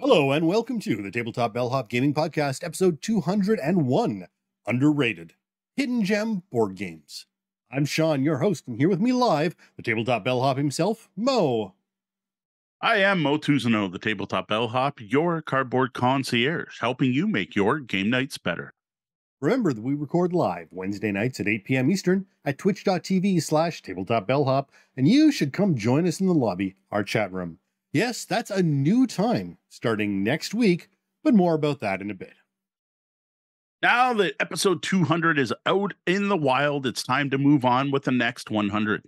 Hello and welcome to the Tabletop Bellhop Gaming Podcast, episode 201, Underrated, Hidden Gem Board Games. I'm Sean, your host, and here with me live, the Tabletop Bellhop himself, Mo. I am Mo Tuzano, the Tabletop Bellhop, your cardboard concierge, helping you make your game nights better. Remember that we record live Wednesday nights at 8 p.m. Eastern at twitch.tv/tabletopbellhop, and you should come join us in the lobby, our chat room. Yes, that's a new time starting next week, but more about that in a bit. Now that episode 200 is out in the wild, it's time to move on with the next 100.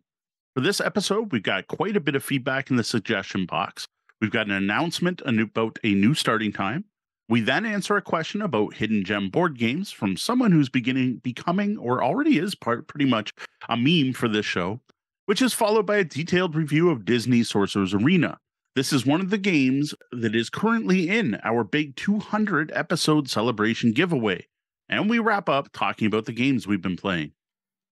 For this episode, we've got quite a bit of feedback in the suggestion box. We've got an announcement about a new starting time. We then answer a question about hidden gem board games from someone who's becoming or already is pretty much a meme for this show, which is followed by a detailed review of Disney's Sorcerer's Arena. This is one of the games that is currently in our big 200 episode celebration giveaway. And we wrap up talking about the games we've been playing.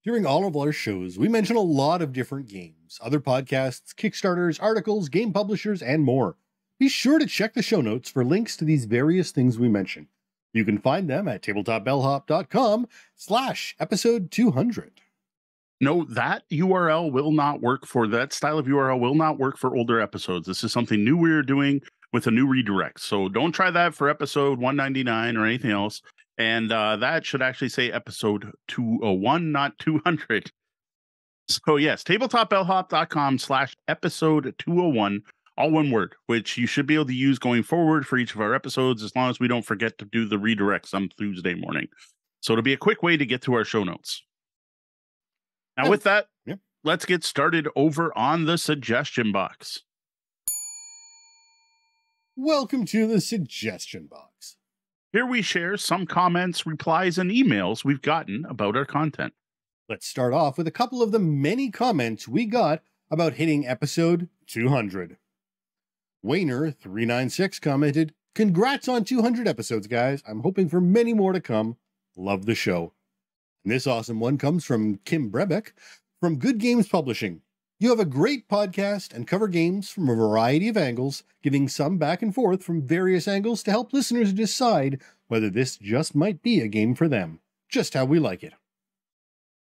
During all of our shows, we mention a lot of different games, other podcasts, Kickstarters, articles, game publishers, and more. Be sure to check the show notes for links to these various things we mention. You can find them at tabletopbellhop.com/episode200. No, that URL will not work for that style of URL will not work for older episodes. This is something new we're doing with a new redirect. So don't try that for episode 199 or anything else. And that should actually say episode 201, not 200. So yes, tabletopbellhop.com/episode201, all one word, which you should be able to use going forward for each of our episodes, as long as we don't forget to do the redirects on Tuesday morning. So it'll be a quick way to get to our show notes. Now with that, let's get started over on the suggestion box. Welcome to the suggestion box. Here we share some comments, replies, and emails we've gotten about our content. Let's start off with a couple of the many comments we got about hitting episode 200. Wayner396 commented, "Congrats on 200 episodes, guys. I'm hoping for many more to come. Love the show." This awesome one comes from Kim Brebeck from Good Games Publishing. "You have a great podcast and cover games from a variety of angles, giving some back and forth from various angles to help listeners decide whether this just might be a game for them. Just how we like it."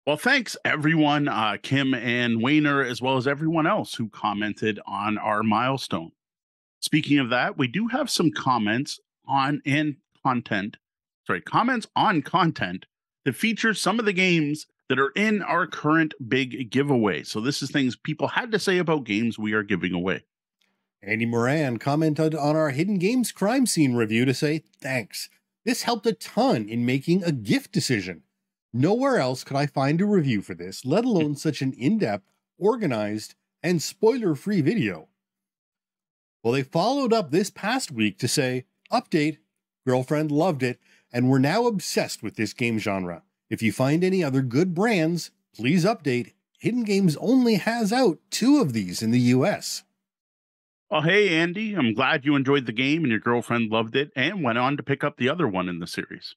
Well, thanks everyone, Kim and Wayner, as well as everyone else who commented on our milestone. Speaking of that, we do have some comments on content that features some of the games that are in our current big giveaway. So this is things people had to say about games we are giving away. Andy Moran commented on our Hidden Games Crime Scene review to say, "Thanks. This helped a ton in making a gift decision. Nowhere else could I find a review for this, let alone such an in-depth, organized, and spoiler-free video." Well, they followed up this past week to say, "Update, girlfriend loved it, and we're now obsessed with this game genre. If you find any other good brands, please update. Hidden Games only has out 2 of these in the US." Well, hey, Andy, I'm glad you enjoyed the game and your girlfriend loved it and went on to pick up the other one in the series.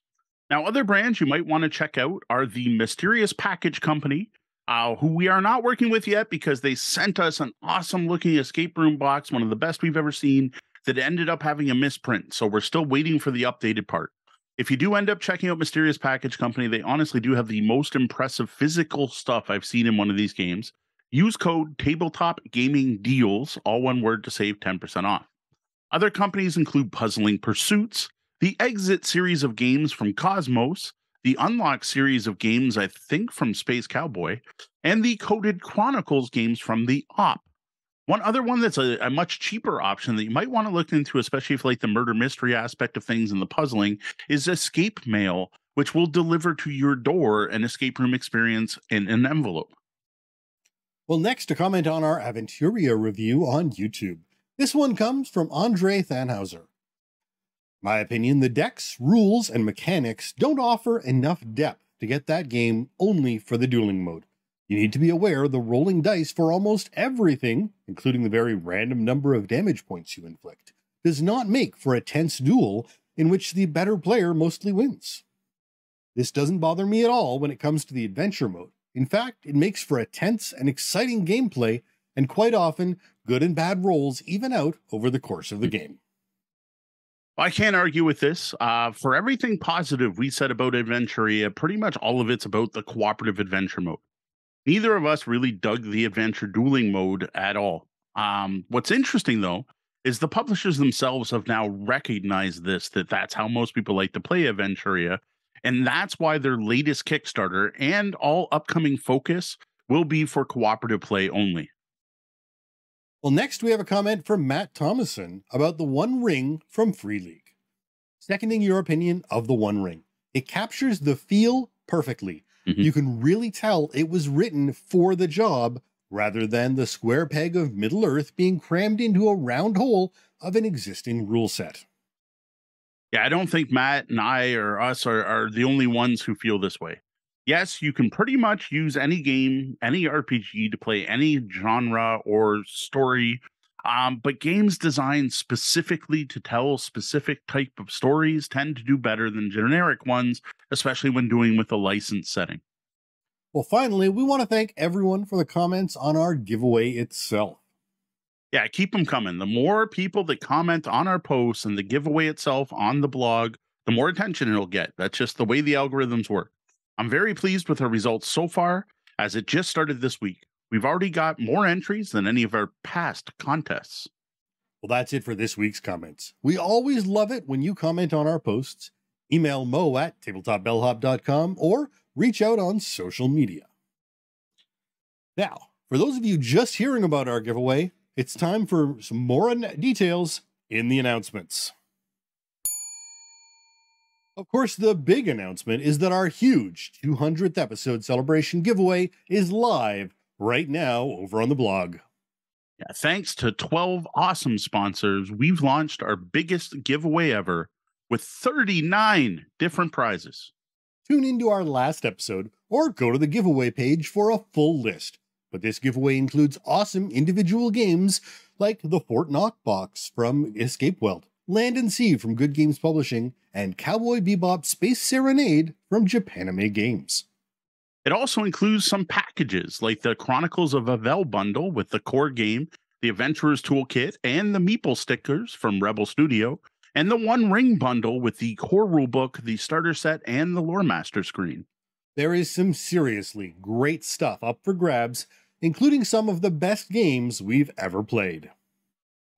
Now, other brands you might want to check out are the Mysterious Package Company, who we are not working with yet because they sent us an awesome looking escape room box, one of the best we've ever seen, that ended up having a misprint. So we're still waiting for the updated part. If you do end up checking out Mysterious Package Company, they honestly do have the most impressive physical stuff I've seen in one of these games. Use code TABLETOPGAMINGDEALS, all one word, to save 10% off. Other companies include Puzzling Pursuits, the Exit series of games from Cosmos, the Unlock series of games, I think, from Space Cowboy, and the Coded Chronicles games from The Op. One other one that's a much cheaper option that you might want to look into, especially if like the murder mystery aspect of things and the puzzling, is Escape Mail, which will deliver to your door an escape room experience in an envelope. Well, next, a comment on our Aventuria review on YouTube. This one comes from Andre Thanhauser. "My opinion, the decks, rules, and mechanics don't offer enough depth to get that game only for the dueling mode. You need to be aware of the rolling dice for almost everything, including the very random number of damage points you inflict, does not make for a tense duel in which the better player mostly wins. This doesn't bother me at all when it comes to the adventure mode. In fact, it makes for a tense and exciting gameplay, and quite often, good and bad rolls even out over the course of the game." I can't argue with this. For everything positive we said about Adventuria, pretty much all of it's about the cooperative adventure mode. Neither of us really dug the adventure dueling mode at all. What's interesting, though, is the publishers themselves have now recognized this, that's how most people like to play Adventuria. And that's why their latest Kickstarter and all upcoming focus will be for cooperative play only. Well, next we have a comment from Matt Thomason about The One Ring from Free League. Seconding your opinion of The One Ring. It captures the feel perfectly. Mm-hmm. You can really tell it was written for the job rather than the square peg of Middle-earth being crammed into a round hole of an existing rule set. Yeah, I don't think Matt and I or us are the only ones who feel this way. Yes, you can pretty much use any game, any RPG to play any genre or story, but games designed specifically to tell specific type of stories tend to do better than generic ones, especially when doing with a licensed setting. Well, finally, we want to thank everyone for the comments on our giveaway itself. Yeah, keep them coming. The more people that comment on our posts and the giveaway itself on the blog, the more attention it'll get. That's just the way the algorithms work. I'm very pleased with our results so far, as it just started this week. We've already got more entries than any of our past contests. Well, that's it for this week's comments. We always love it when you comment on our posts. Email mo@tabletopbellhop.com or reach out on social media. Now, for those of you just hearing about our giveaway, it's time for some more details in the announcements. Of course, the big announcement is that our huge 200th episode celebration giveaway is live right now over on the blog. Yeah, thanks to 12 awesome sponsors, we've launched our biggest giveaway ever with 39 different prizes. Tune into our last episode or go to the giveaway page for a full list. But this giveaway includes awesome individual games like the Fort Knox box from Escape Weld, Land and Sea from Good Games Publishing, and Cowboy Bebop Space Serenade from Japanime Games. It also includes some packages like the Chronicles of Avel bundle with the core game, the Adventurer's Toolkit, and the Meeple stickers from Rebel Studio, and the One Ring bundle with the core rulebook, the starter set, and the Lore Master screen. There is some seriously great stuff up for grabs, including some of the best games we've ever played.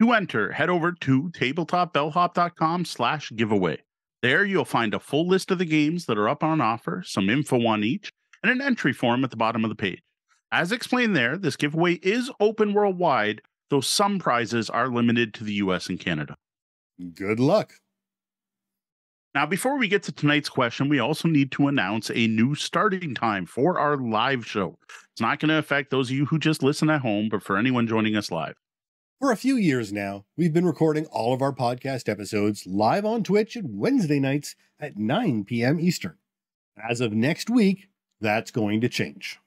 To enter, head over to tabletopbellhop.com/giveaway. There you'll find a full list of the games that are up on offer, some info on each, and an entry form at the bottom of the page. As explained there, this giveaway is open worldwide, though some prizes are limited to the US and Canada. Good luck. Now, before we get to tonight's question, we also need to announce a new starting time for our live show. It's not going to affect those of you who just listen at home, but for anyone joining us live. For a few years now, we've been recording all of our podcast episodes live on Twitch at Wednesday nights at 9 p.m. Eastern. As of next week, that's going to change.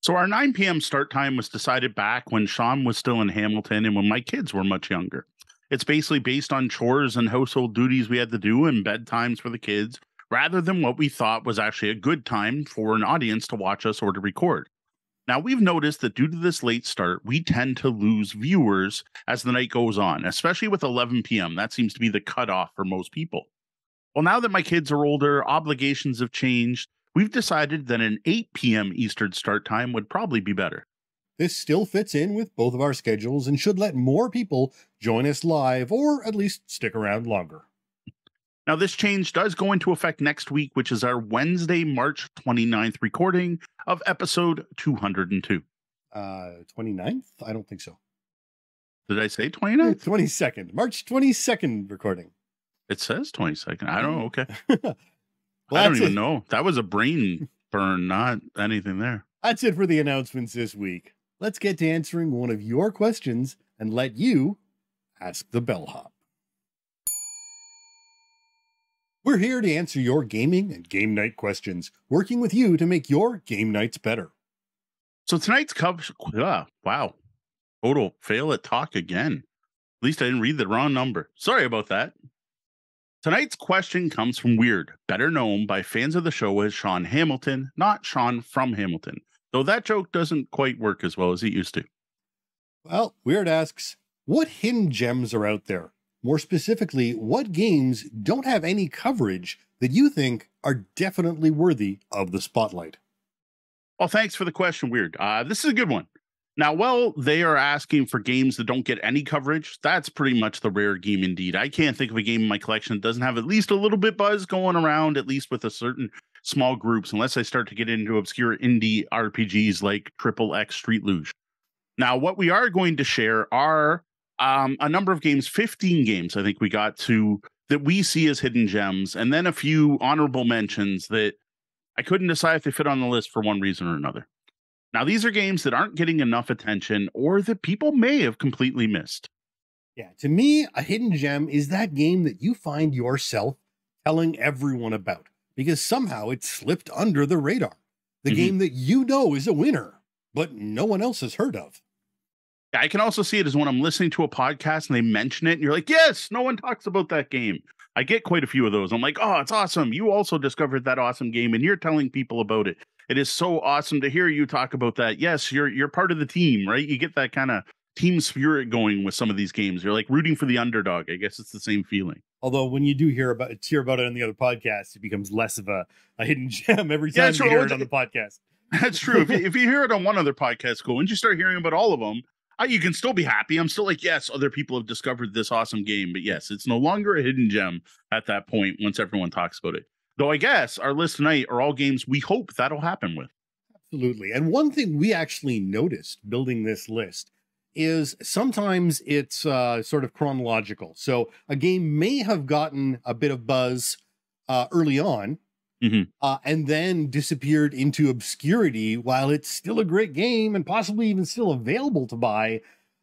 So our 9 p.m. start time was decided back when Sean was still in Hamilton and when my kids were much younger. It's basically based on chores and household duties we had to do and bedtimes for the kids, rather than what we thought was actually a good time for an audience to watch us or to record. Now, we've noticed that due to this late start, we tend to lose viewers as the night goes on, especially with 11 p.m. That seems to be the cutoff for most people. Well, now that my kids are older, obligations have changed. We've decided that an 8 p.m. Eastern start time would probably be better. This still fits in with both of our schedules and should let more people join us live or at least stick around longer. Now, this change does go into effect next week, which is our Wednesday, March 29th recording of episode 202. 29th? I don't think so. Did I say 29th? 22nd. March 22nd recording. It says 22nd. I don't know. Okay. Well, I don't even know. That was a brain burn, not anything there. That's it for the announcements this week. Let's get to answering one of your questions and let you ask the bellhop. We're here to answer your gaming and game night questions, working with you to make your game nights better. So tonight's wow. Total fail at talk again. At least I didn't read the wrong number. Sorry about that. Tonight's question comes from Weird, better known by fans of the show as Sean Hamilton, not Sean from Hamilton, though that joke doesn't quite work as well as it used to. Well, Weird asks, what hidden gems are out there? More specifically, what games don't have any coverage that you think are definitely worthy of the spotlight? Well, thanks for the question, Weird. This is a good one. Now, while they are asking for games that don't get any coverage, that's pretty much the rare game indeed. I can't think of a game in my collection that doesn't have at least a little bit buzz going around, at least with a certain small groups, unless I start to get into obscure indie RPGs like XXX Street Luge. Now, what we are going to share are a number of games, 15 games, I think we got to, that we see as hidden gems, and then a few honorable mentions that I couldn't decide if they fit on the list for one reason or another. Now, these are games that aren't getting enough attention or that people may have completely missed. Yeah, to me, a hidden gem is that game that you find yourself telling everyone about because somehow it slipped under the radar. The game that you know is a winner, but no one else has heard of. I can also see it as when I'm listening to a podcast and they mention it and you're like, yes, no one talks about that game. I get quite a few of those. I'm like, oh, it's awesome. You also discovered that awesome game and you're telling people about it. It is so awesome to hear you talk about that. Yes, you're part of the team, right? You get that kind of team spirit going with some of these games. You're like rooting for the underdog. I guess it's the same feeling. Although when you do hear about it on the other podcast, it becomes less of a hidden gem every time you hear it on the podcast. That's true. If you hear it on one other podcast, cool. Once you start hearing about all of them, you can still be happy. I'm still like, yes, other people have discovered this awesome game. But yes, it's no longer a hidden gem at that point once everyone talks about it. Though I guess our list tonight are all games we hope that'll happen with. Absolutely. And one thing we actually noticed building this list is sometimes it's sort of chronological. So a game may have gotten a bit of buzz early on and then disappeared into obscurity while it's still a great game and possibly even still available to buy.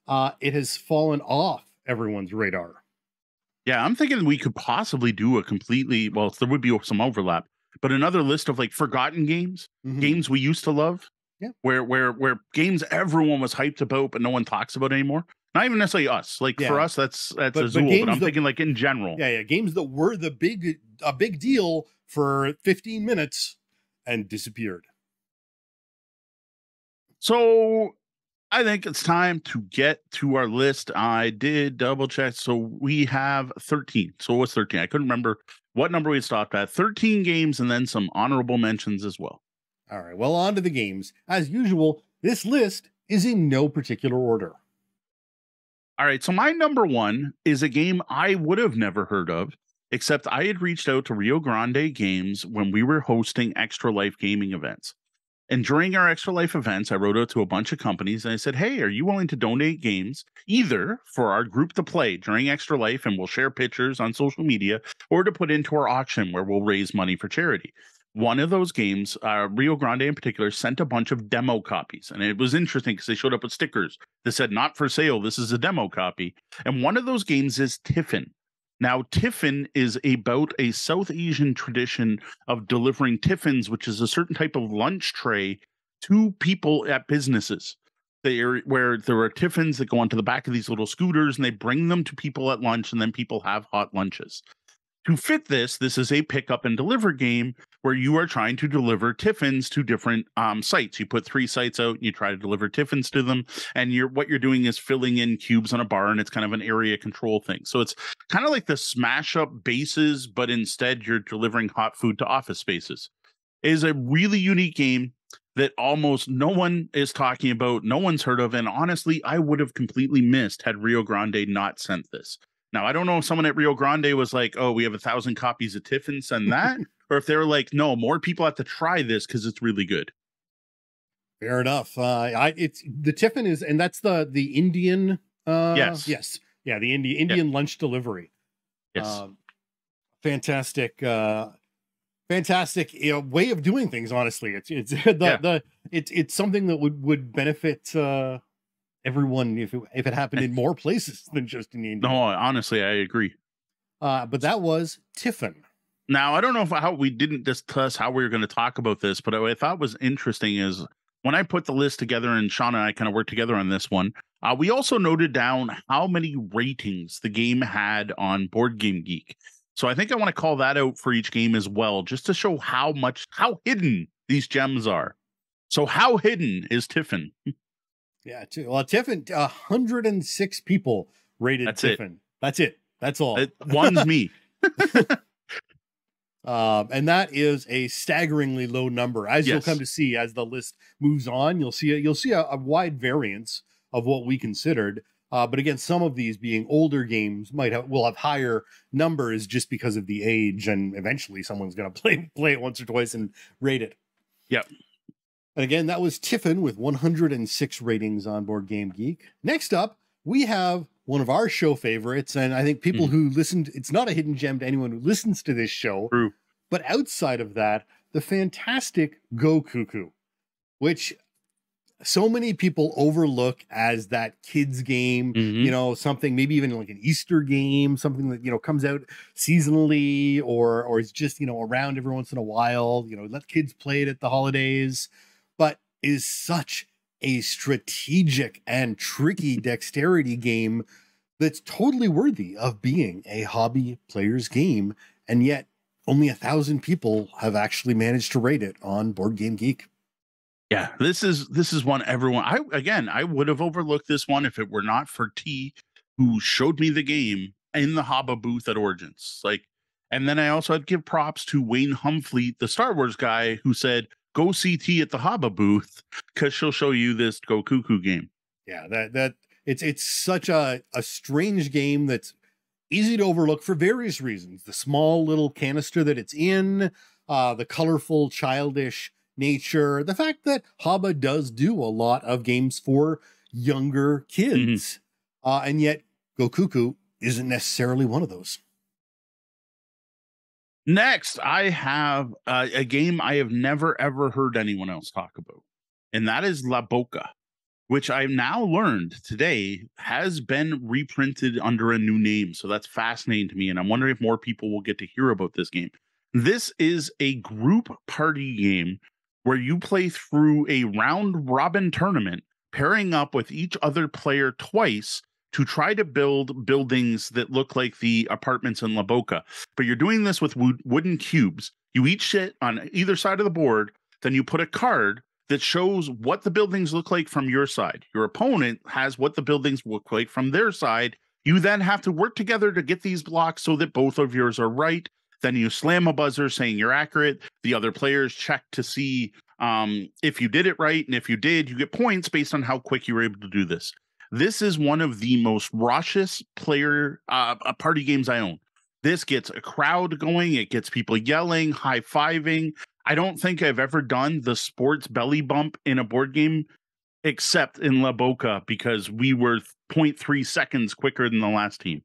It has fallen off everyone's radar. Yeah, I'm thinking we could possibly do a completely, well, there would be some overlap, but another list of like forgotten games, games we used to love, where games everyone was hyped about, but no one talks about anymore. Not even necessarily us. Like for us, that's Azul, but I'm thinking like in general. Yeah, yeah, games that were the big deal for 15 minutes and disappeared. So I think it's time to get to our list. I did double check. So we have 13. So what's 13? I couldn't remember what number we stopped at. 13 games and then some honorable mentions as well. All right. Well, on to the games. As usual, this list is in no particular order. All right. So my number one is a game I would have never heard of, except I had reached out to Rio Grande Games when we were hosting Extra Life gaming events. And during our Extra Life events, I wrote out to a bunch of companies and I said, hey, are you willing to donate games either for our group to play during Extra Life and we'll share pictures on social media or to put into our auction where we'll raise money for charity? One of those games, Rio Grande in particular, sent a bunch of demo copies. And it was interesting because they showed up with stickers that said, not for sale, this is a demo copy. And one of those games is Tiffin. Now, Tiffin is about a South Asian tradition of delivering Tiffins, which is a certain type of lunch tray to people at businesses. Where there are Tiffins that go onto the back of these little scooters and they bring them to people at lunch and then people have hot lunches. To fit this, this is a pick up and deliver game where you are trying to deliver Tiffins to different sites. You put 3 sites out and you try to deliver Tiffins to them. And what you're doing is filling in cubes on a bar, and it's kind of an area control thing. So it's kind of like the smash up bases, but instead you're delivering hot food to office spaces. It is a really unique game that almost no one is talking about, no one's heard of. And honestly, I would have completely missed had Rio Grande not sent this. Now, I don't know if someone at Rio Grande was like, oh, we have 1,000 copies of Tiffin, send that. Or if they were like, no, more people have to try this because it's really good. Fair enough. The Tiffin is, and that's the Indian. Yes. Yes. Yeah. The Indian lunch delivery. Yes. Fantastic. Fantastic way of doing things. Honestly, it's something that would benefit, everyone, if it happened in more places than just in India. No, honestly, I agree. But that was Tiffin. Now, I don't know how we didn't discuss how we were going to talk about this, but what I thought was interesting is when I put the list together and Sean and I kind of worked together on this one, we also noted down how many ratings the game had on Board Game Geek. So I think I want to call that out for each game as well, just to show how hidden these gems are. So how hidden is Tiffin? Yeah, well, Tiffin, 106 people rated Tiffin. That's it. That's all. One's me. And that is a staggeringly low number, as you'll come to see as the list moves on. You'll see a wide variance of what we considered. But again, some of these being older games will have higher numbers just because of the age, and eventually someone's going to play it once or twice and rate it. Yep. And again, that was Tiffin with 106 ratings on Board Game Geek. Next up, we have one of our show favorites, and I think people who listened, it's not a hidden gem to anyone who listens to this show, but outside of that, the fantastic Go Cuckoo, which so many people overlook as that kids game, you know, something maybe even like an Easter game, something that, you know, comes out seasonally or is just, you know, around every once in a while, you know, let kids play it at the holidays, but is such a strategic and tricky dexterity game that's totally worthy of being a hobby player's game. And yet only 1,000 people have actually managed to rate it on Board Game Geek. Yeah, this is one everyone. I would have overlooked this one if it were not for T, who showed me the game in the Haba booth at Origins. Like, and then I also had to give props to Wayne Humphrey, the Star Wars guy, who said, "Go see T at the Haba booth because she'll show you this Go Cuckoo game." Yeah, that it's such a strange game that's easy to overlook for various reasons. The small little canister that it's in, the colorful, childish nature, the fact that Haba does do a lot of games for younger kids, and yet Go Cuckoo isn't necessarily one of those. Next, I have a game I have never ever heard anyone else talk about, and that is La Boca, which I've now learned today has been reprinted under a new name. So that's fascinating to me, and I'm wondering if more people will get to hear about this game. This is a group party game where you play through a round robin tournament, pairing up with each other player twice to try to build buildings that look like the apartments in La Boca. But you're doing this with wooden cubes. You each sit on either side of the board. Then you put a card that shows what the buildings look like from your side. Your opponent has what the buildings look like from their side. You then have to work together to get these blocks so that both of yours are right. Then you slam a buzzer saying you're accurate. The other players check to see if you did it right. And if you did, you get points based on how quick you were able to do this. This is one of the most raucous player party games I own. This gets a crowd going. It gets people yelling, high-fiving. I don't think I've ever done the sports belly bump in a board game, except in La Boca, because we were 0.3 seconds quicker than the last team.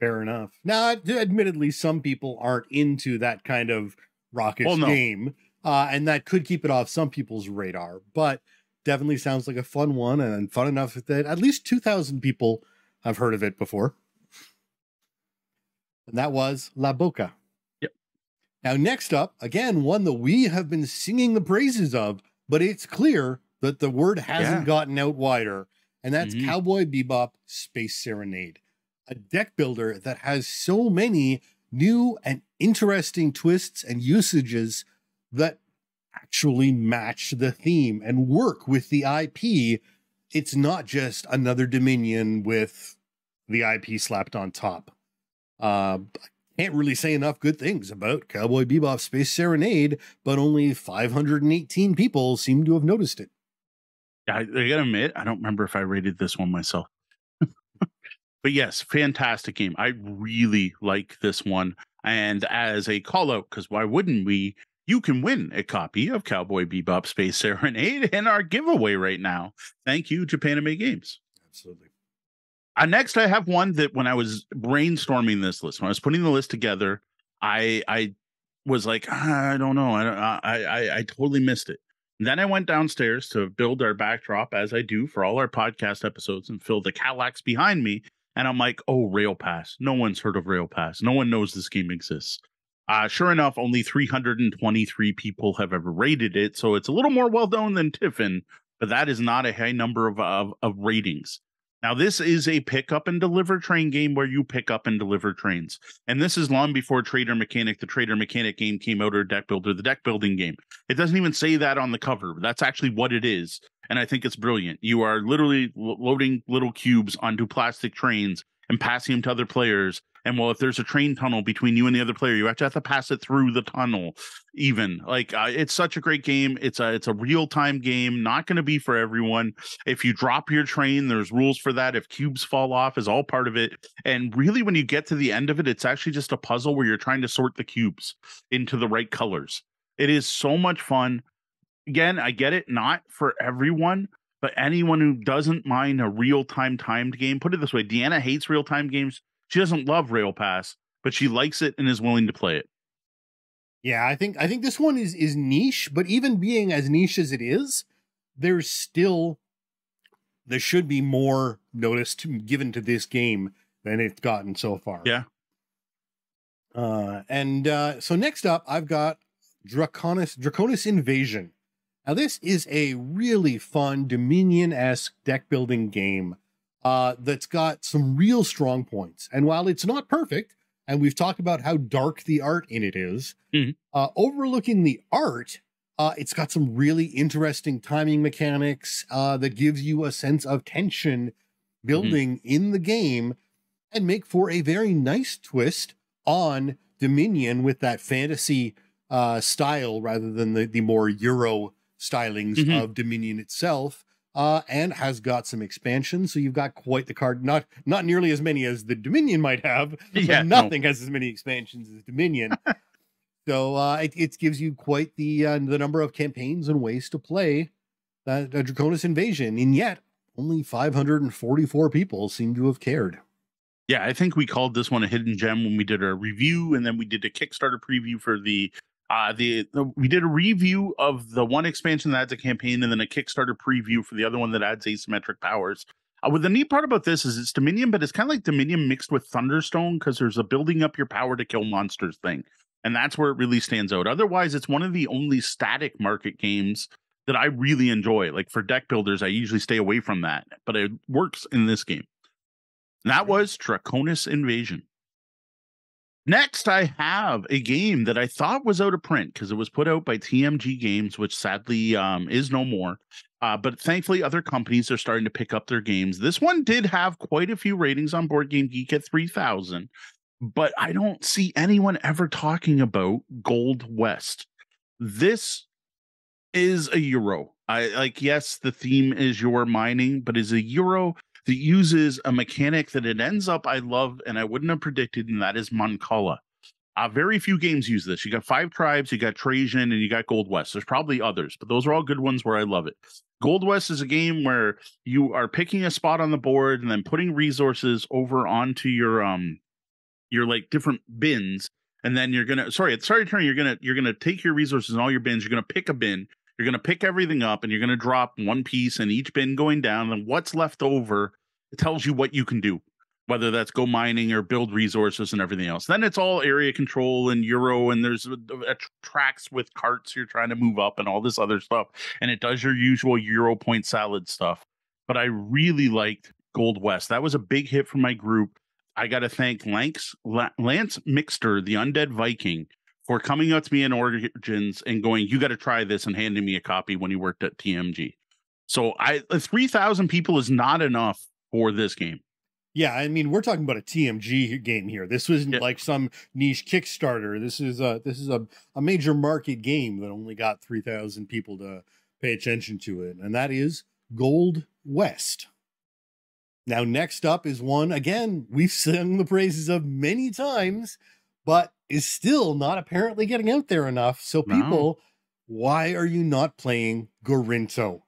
Fair enough. Now, admittedly, some people aren't into that kind of raucous game, and that could keep it off some people's radar, but definitely sounds like a fun one, and fun enough that at least 2,000 people have heard of it before. And that was La Boca. Yep. Now, next up, again, one that we have been singing the praises of, but it's clear that the word hasn't gotten out wider, and that's Cowboy Bebop Space Serenade. A deck builder that has so many new and interesting twists and usages that actually match the theme and work with the IP. It's not just another Dominion with the IP slapped on top. I can't really say enough good things about Cowboy Bebop Space Serenade, but only 518 people seem to have noticed it. I gotta admit, I don't remember if I rated this one myself. But yes, fantastic game. I really like this one. And as a call out, because why wouldn't we, you can win a copy of Cowboy Bebop Space Serenade in our giveaway right now. Thank you, Japanime Games. Absolutely. Next, I have one that when I was brainstorming this list, when I was putting the list together, I was like, I don't know. I totally missed it. Then I went downstairs to build our backdrop, as I do for all our podcast episodes, and fill the Calax behind me. And I'm like, oh, Rail Pass. No one's heard of Rail Pass. No one knows this game exists. Sure enough, only 323 people have ever rated it. So it's a little more well-known than Tiffin, but that is not a high number of ratings. Now, this is a pick-up and deliver train game where you pick up and deliver trains. And this is long before Trader Mechanic, the Trader Mechanic game came out, or Deck Builder, the deck building game. It doesn't even say that on the cover, but that's actually what it is. And I think it's brilliant. You are literally loading little cubes onto plastic trains and passing them to other players. And well, if there's a train tunnel between you and the other player, you actually have to pass it through the tunnel. Even like it's such a great game. It's a real time game. Not going to be for everyone. If you drop your train, there's rules for that. If cubes fall off is all part of it. And really, when you get to the end of it, it's actually just a puzzle where you're trying to sort the cubes into the right colors. It is so much fun. Again, I get it. Not for everyone. But anyone who doesn't mind a real-time timed game, put it this way, Deanna hates real-time games. She doesn't love Rail Pass, but she likes it and is willing to play it. Yeah, I think this one is niche, but even being as niche as it is, there should be more notice given to this game than it's gotten so far. Yeah. So next up, I've got Draconis Invasion. Now, this is a really fun Dominion-esque deck-building game that's got some real strong points. And while it's not perfect, and we've talked about how dark the art in it is, overlooking the art, it's got some really interesting timing mechanics that gives you a sense of tension building in the game and make for a very nice twist on Dominion with that fantasy style rather than the more Euro stylings of Dominion itself, and has got some expansions. So you've got quite the card, not nearly as many as the Dominion might have, but nothing has as many expansions as Dominion. So it gives you quite the number of campaigns and ways to play that Draconis Invasion, and yet only 544 people seem to have cared. Yeah, I think we called this one a hidden gem when we did our review, and then we did a Kickstarter preview for we did a review of the one expansion that adds a campaign and then a Kickstarter preview for the other one that adds asymmetric powers. Well, the neat part about this is it's Dominion, but it's kind of like Dominion mixed with Thunderstone because there's a building up your power to kill monsters thing. And that's where it really stands out. Otherwise, it's one of the only static market games that I really enjoy. Like for deck builders, I usually stay away from that, but it works in this game. And that was Draconis Invasion. Next, I have a game that I thought was out of print because it was put out by TMG Games, which sadly is no more. But thankfully, other companies are starting to pick up their games. This one did have quite a few ratings on Board Game Geek at 3,000, but I don't see anyone ever talking about Gold West. This is a Euro. Yes, the theme is your mining, but is a Euro that uses a mechanic that it ends up I love and I wouldn't have predicted, and that is Mancala. Very few games use this. You got Five Tribes, you got Trajan, and you got Gold West. There's probably others, but those are all good ones where I love it. Gold West is a game where you are picking a spot on the board and then putting resources over onto your like different bins, and then you're gonna you're gonna take your resources and all your bins. You're gonna pick a bin. You're going to pick everything up and you're going to drop one piece in each bin going down. And what's left over, it tells you what you can do, whether that's go mining or build resources and everything else. Then it's all area control and Euro, and there's tracks with carts you're trying to move up and all this other stuff. And it does your usual Euro point salad stuff. But I really liked Gold West. That was a big hit for my group. I got to thank Lance Mixter, the Undead Viking, for coming up to me in Origins and going, you got to try this, and handing me a copy when he worked at TMG. So 3,000 people is not enough for this game. Yeah, I mean, we're talking about a TMG game here. This isn't like some niche Kickstarter. This is a major market game that only got 3,000 people to pay attention to it, and that is Gold West. Now, next up is one, again, we've sung the praises of many times, but is still not apparently getting out there enough. So people, why are you not playing Gorinto?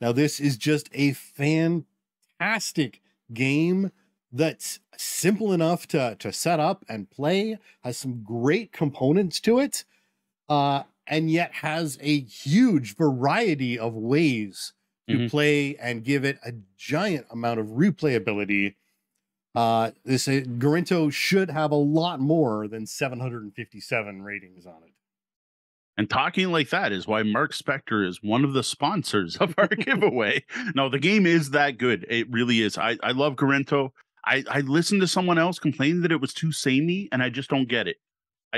Now, this is just a fantastic game that's simple enough to set up and play, has some great components to it, and yet has a huge variety of ways to play and give it a giant amount of replayability. This Gorinto should have a lot more than 757 ratings on it. And talking like that is why Mark Spector is one of the sponsors of our giveaway. No, the game is that good. It really is. I love Gorinto. I listened to someone else complain that it was too samey, and I just don't get it.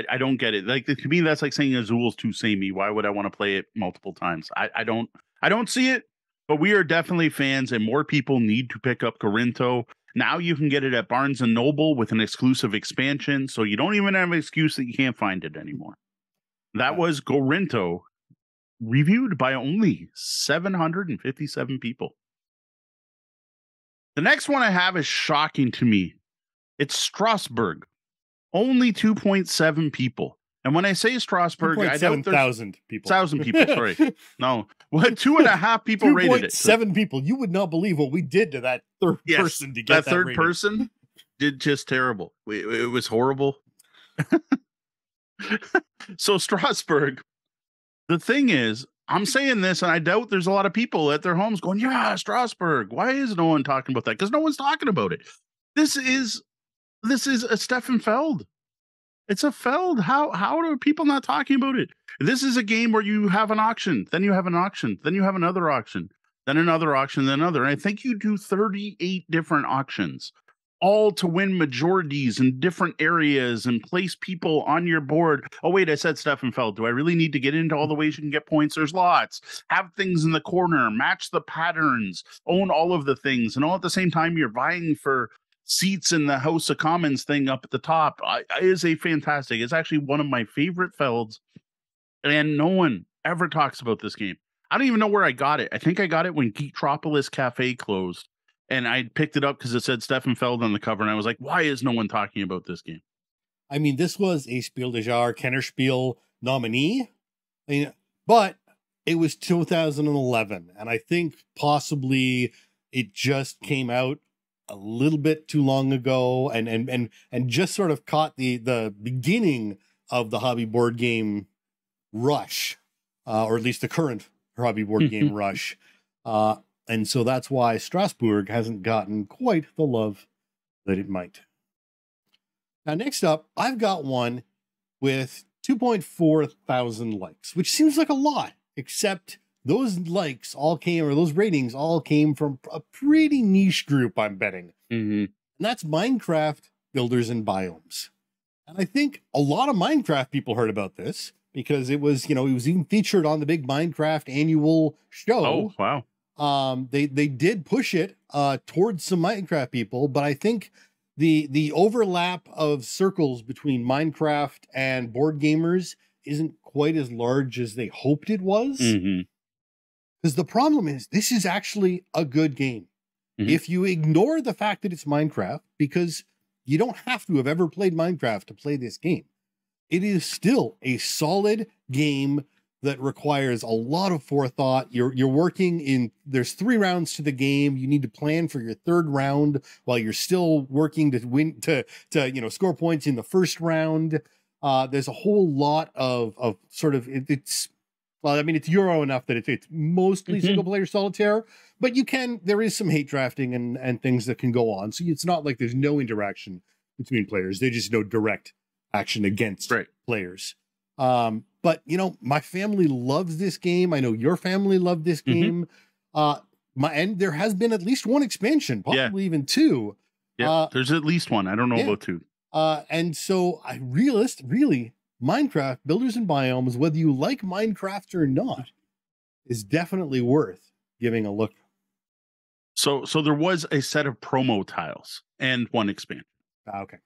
I don't get it. Like, to me, that's like saying Azul's too samey. Why would I want to play it multiple times? I don't see it. But we are definitely fans, and more people need to pick up Gorinto. Now you can get it at Barnes & Noble with an exclusive expansion, so you don't even have an excuse that you can't find it anymore. That was Gorinto, reviewed by only 757 people. The next one I have is shocking to me. It's Strasbourg. Only 2.7 people. And when I say Strasbourg, I doubt there's... 1,000 people. 1,000 people, sorry. No. What, 2.5 people rated it. 2.7 people. You would not believe what we did to that third person to get that third rating. Person did just terrible. It was horrible. So Strasbourg, the thing is, I'm saying this, and I doubt there's a lot of people at their homes going, yeah, Strasbourg. Why is no one talking about that? Because no one's talking about it. This is a Steffen Feld. It's a Feld. How are people not talking about it? This is a game where you have an auction, then you have an auction, then you have another auction, then another auction, then another. And I think you do 38 different auctions, all to win majorities in different areas and place people on your board. Oh, wait, I said Steffen Feld. Do I really need to get into all the ways you can get points? There's lots. Have things in the corner, match the patterns, own all of the things. And all at the same time, you're vying for seats in the House of Commons thing up at the top. It's actually one of my favorite Felds, and no one ever talks about this game. I don't even know where I got it. I think I got it when Geektropolis Cafe closed, and I picked it up because it said Steffen Feld on the cover, and I was like, why is no one talking about this game? I mean, this was a Spiel des Jahres Kennerspiel nominee, I mean, but it was 2011, and I think possibly it just came out a little bit too long ago, and just sort of caught the beginning of the hobby board game rush, or at least the current hobby board game rush. And so that's why Strasbourg hasn't gotten quite the love that it might. Now, next up, I've got one with 2.4 thousand likes, which seems like a lot, except those likes all came, or those ratings all came from a pretty niche group, I'm betting. Mm-hmm. And that's Minecraft Builders and Biomes. And I think a lot of Minecraft people heard about this because it was, you know, it was even featured on the big Minecraft annual show. Oh, wow. They did push it towards some Minecraft people, but I think the overlap of circles between Minecraft and board gamers isn't quite as large as they hoped it was. Mm-hmm. Because the problem is, this is actually a good game. Mm-hmm. If you ignore the fact that it's Minecraft, because you don't have to have ever played Minecraft to play this game, it is still a solid game that requires a lot of forethought. You're working in, there's 3 rounds to the game. You need to plan for your 3rd round while you're still working to win, to score points in the 1st round. There's a whole lot of sort of, well, I mean, it's Euro enough that it's mostly single-player solitaire, but there is some hate drafting and things that can go on. So it's not like there's no interaction between players. There's just no direct action against players. But, you know, my family loves this game. I know your family loved this game. And there has been at least 1 expansion, possibly even 2. Yeah, there's at least 1. I don't know about 2. And so really, Minecraft Builders and Biomes, whether you like Minecraft or not, is definitely worth giving a look. So there was a set of promo tiles and 1 expansion. Okay.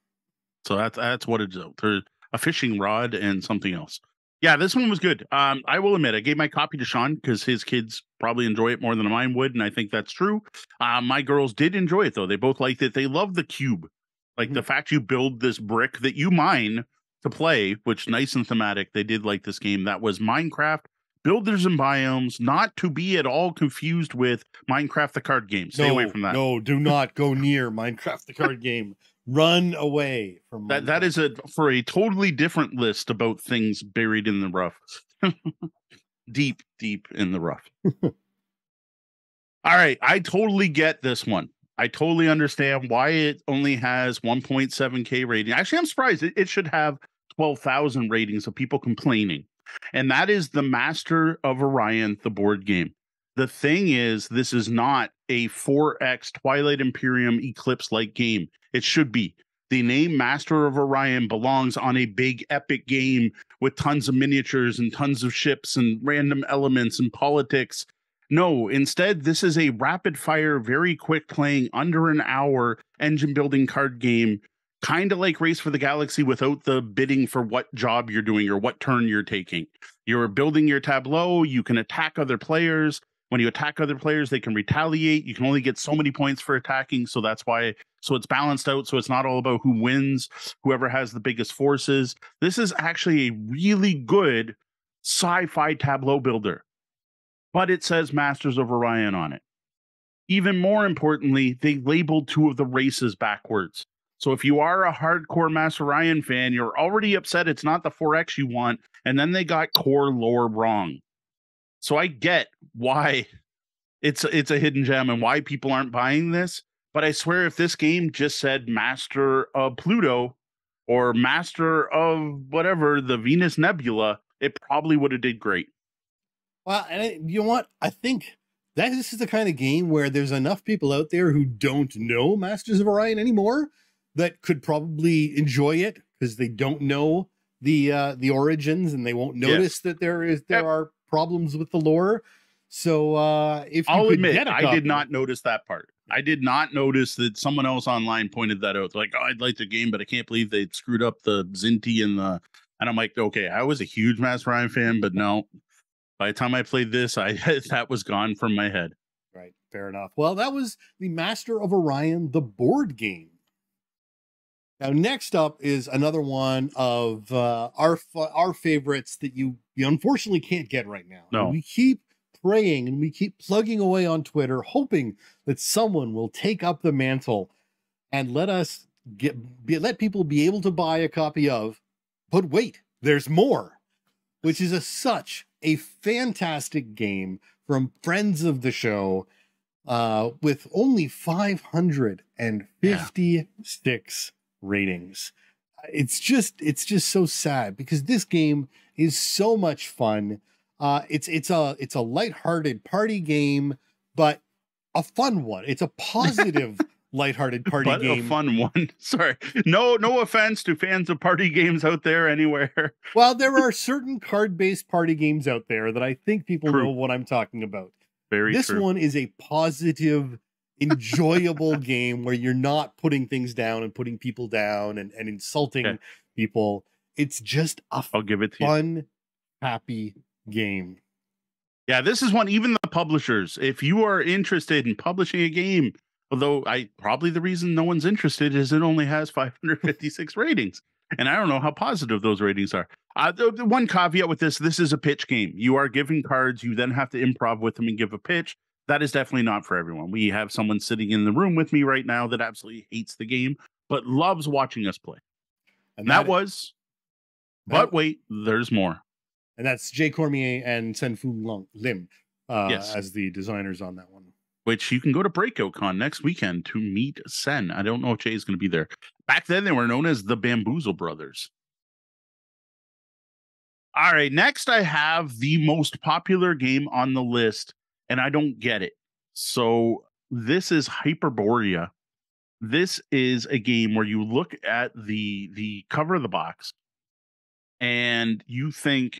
So that's what it's out. There's a fishing rod and something else. Yeah, this one was good. I will admit, I gave my copy to Sean because his kids probably enjoy it more than mine would, and I think that's true. My girls did enjoy it, though. They both liked it. They loved the cube. Like the fact you build this brick that you mine to play, which nice and thematic. They did like this game. That was Minecraft Builders and Biomes, not to be at all confused with Minecraft the card game. Stay away from that. No, do not go near Minecraft the card game. Run away from that. That is for a totally different list about things buried in the rough. Deep, deep in the rough. All right. I totally get this one. I totally understand why it only has 1.7K rating. Actually, I'm surprised it should have 12,000 ratings of people complaining. And that is the Master of Orion, the board game. The thing is, this is not a 4X Twilight Imperium Eclipse-like game. It should be. The name Master of Orion belongs on a big epic game with tons of miniatures and tons of ships and random elements and politics. No, instead, this is a rapid-fire, very quick-playing, under-an-hour engine-building card game, kind of like Race for the Galaxy without the bidding for what job you're doing or what turn you're taking. You're building your tableau, you can attack other players. When you attack other players, they can retaliate. You can only get so many points for attacking, so that's why... So it's balanced out, so it's not all about who wins, whoever has the biggest forces. This is actually a really good sci-fi tableau builder. But it says Masters of Orion on it. Even more importantly, they labeled two of the races backwards. So if you are a hardcore Master Orion fan, you're already upset it's not the 4X you want, and then they got core lore wrong. So I get why it's a hidden gem and why people aren't buying this, but I swear if this game just said Master of Pluto or Master of whatever, the Venus Nebula, it probably would have did great. Well, and you know what? I think that this is the kind of game where there's enough people out there who don't know Masters of Orion anymore that could probably enjoy it because they don't know the origins and they won't notice that there are problems with the lore. So if I'll admit, I did not notice that part. I did not notice that someone else online pointed that out. It's like, oh, I'd like the game, but I can't believe they screwed up the Zinti and the. And I'm like, okay, I was a huge Master Orion fan, but no. By the time I played this, that was gone from my head. Right. Fair enough. Well, that was the Master of Orion, the board game. Now, next up is another one of our favorites that you unfortunately can't get right now. No. And we keep praying and we keep plugging away on Twitter, hoping that someone will take up the mantle and let us let people be able to buy a copy of. But wait, there's more, which is such a fantastic game from friends of the show with only 556 ratings. It's just so sad because this game is so much fun. It's a lighthearted party game, but a fun one. It's a positive lighthearted party game. But a fun one. Sorry. No offense to fans of party games out there anywhere. Well, there are certain card-based party games out there that I think people know what I'm talking about. This one is a positive, enjoyable game where you're not putting things down and putting people down and insulting people. It's just a fun, happy game. Yeah, this is one, even the publishers, if you are interested in publishing a game, although probably the reason no one's interested is it only has 556 ratings. And I don't know how positive those ratings are. The one caveat with this is a pitch game. You are giving cards. You then have to improv with them and give a pitch. That is definitely not for everyone. We have someone sitting in the room with me right now that absolutely hates the game, but loves watching us play. And but wait, there's more. And that's Jay Cormier and Sen-Fu Lim as the designers on that one. Which you can go to BreakoutCon next weekend to meet Sen. I don't know if Jay is going to be there. Back then, they were known as the Bamboozle Brothers. All right, next I have the most popular game on the list, and I don't get it. So this is Hyperborea. This is a game where you look at the cover of the box, and you think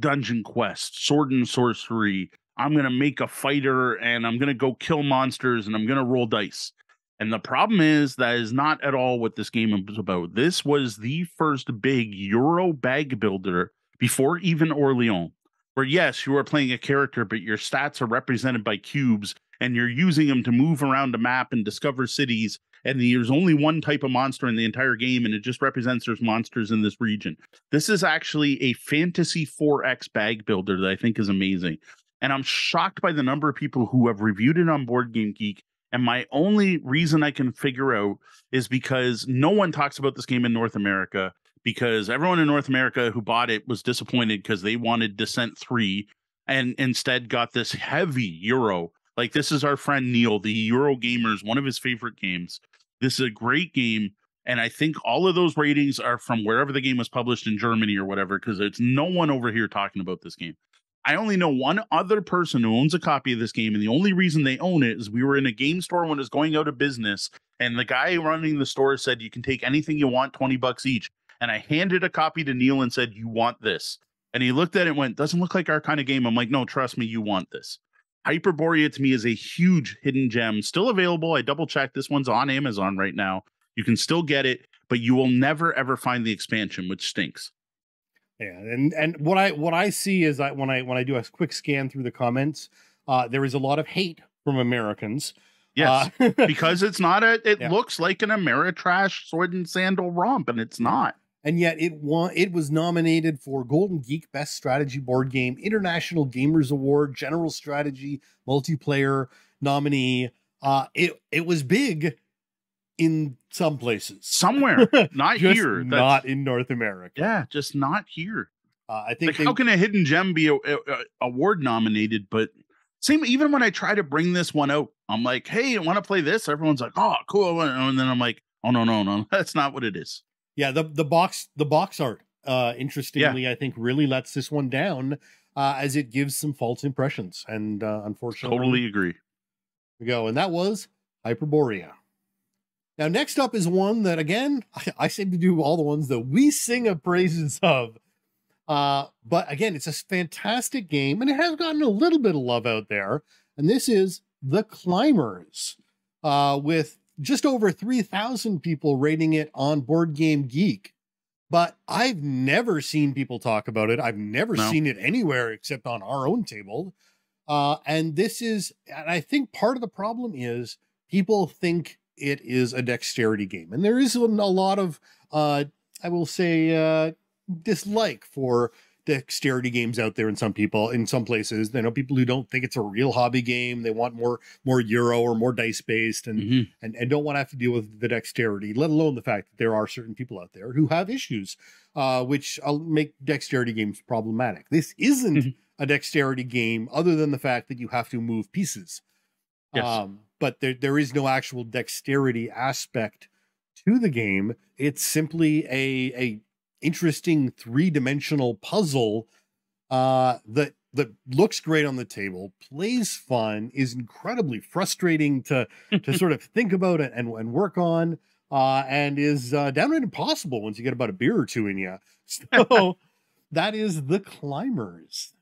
Dungeon Quest, Sword and Sorcery, I'm going to make a fighter and I'm going to go kill monsters and I'm going to roll dice. And the problem is that is not at all what this game is about. This was the first big Euro bag builder before even Orleans, where yes, you are playing a character, but your stats are represented by cubes and you're using them to move around a map and discover cities. And there's only one type of monster in the entire game, and it just represents there's monsters in this region. This is actually a fantasy 4X bag builder that I think is amazing. And I'm shocked by the number of people who have reviewed it on Board Game Geek. And my only reason I can figure out is because no one talks about this game in North America, because everyone in North America who bought it was disappointed because they wanted Descent 3 and instead got this heavy Euro. Like, this is our friend Neil, the Euro gamer's, one of his favorite games. This is a great game. And I think all of those ratings are from wherever the game was published in Germany or whatever, because there's no one over here talking about this game. I only know one other person who owns a copy of this game, and the only reason they own it is we were in a game store when it was going out of business, and the guy running the store said, you can take anything you want, 20 bucks each. And I handed a copy to Neil and said, you want this? And he looked at it and went, doesn't look like our kind of game. I'm like, no, trust me, you want this. Hyperborea to me is a huge hidden gem, still available. I double checked. This one's on Amazon right now. You can still get it, but you will never ever find the expansion, which stinks. Yeah, and what I see is that when I do a quick scan through the comments, there is a lot of hate from Americans. Yes, because it's not a. It looks like an Ameritrash sword and sandal romp, and it's not. And yet it was nominated for Golden Geek Best Strategy Board Game, International Gamers Award, General Strategy Multiplayer nominee. It was big in some places. Somewhere. Not just here. That's, not in North America. Yeah, just not here. I think like how can a hidden gem be award nominated? But same, even when I try to bring this one out, I'm like, hey, I want to play this. Everyone's like, oh, cool. And then I'm like, oh, no. That's not what it is. Yeah, the box art, interestingly, I think really lets this one down as it gives some false impressions. And unfortunately, totally agree. Here we go. And that was Hyperborea. Now, next up is one that, again, I seem to do all the ones that we sing of praises of. But again, it's a fantastic game, and it has gotten a little bit of love out there. And this is The Climbers, with just over 3,000 people rating it on Board Game Geek, but I've never seen people talk about it. I've never seen it anywhere except on our own table. And I think part of the problem is people think it is a dexterity game. And there is a lot of, I will say, dislike for dexterity games out there in some people, in some places. They know people who don't think it's a real hobby game. They want more Euro or more dice based and don't want to have to deal with the dexterity, let alone the fact that there are certain people out there who have issues, which make dexterity games problematic. This isn't a dexterity game other than the fact that you have to move pieces. Yes. But there is no actual dexterity aspect to the game. It's simply a interesting three-dimensional puzzle that looks great on the table, plays fun, is incredibly frustrating to sort of think about it and work on, and is downright impossible once you get about a beer or two in you. So that is The Climbers.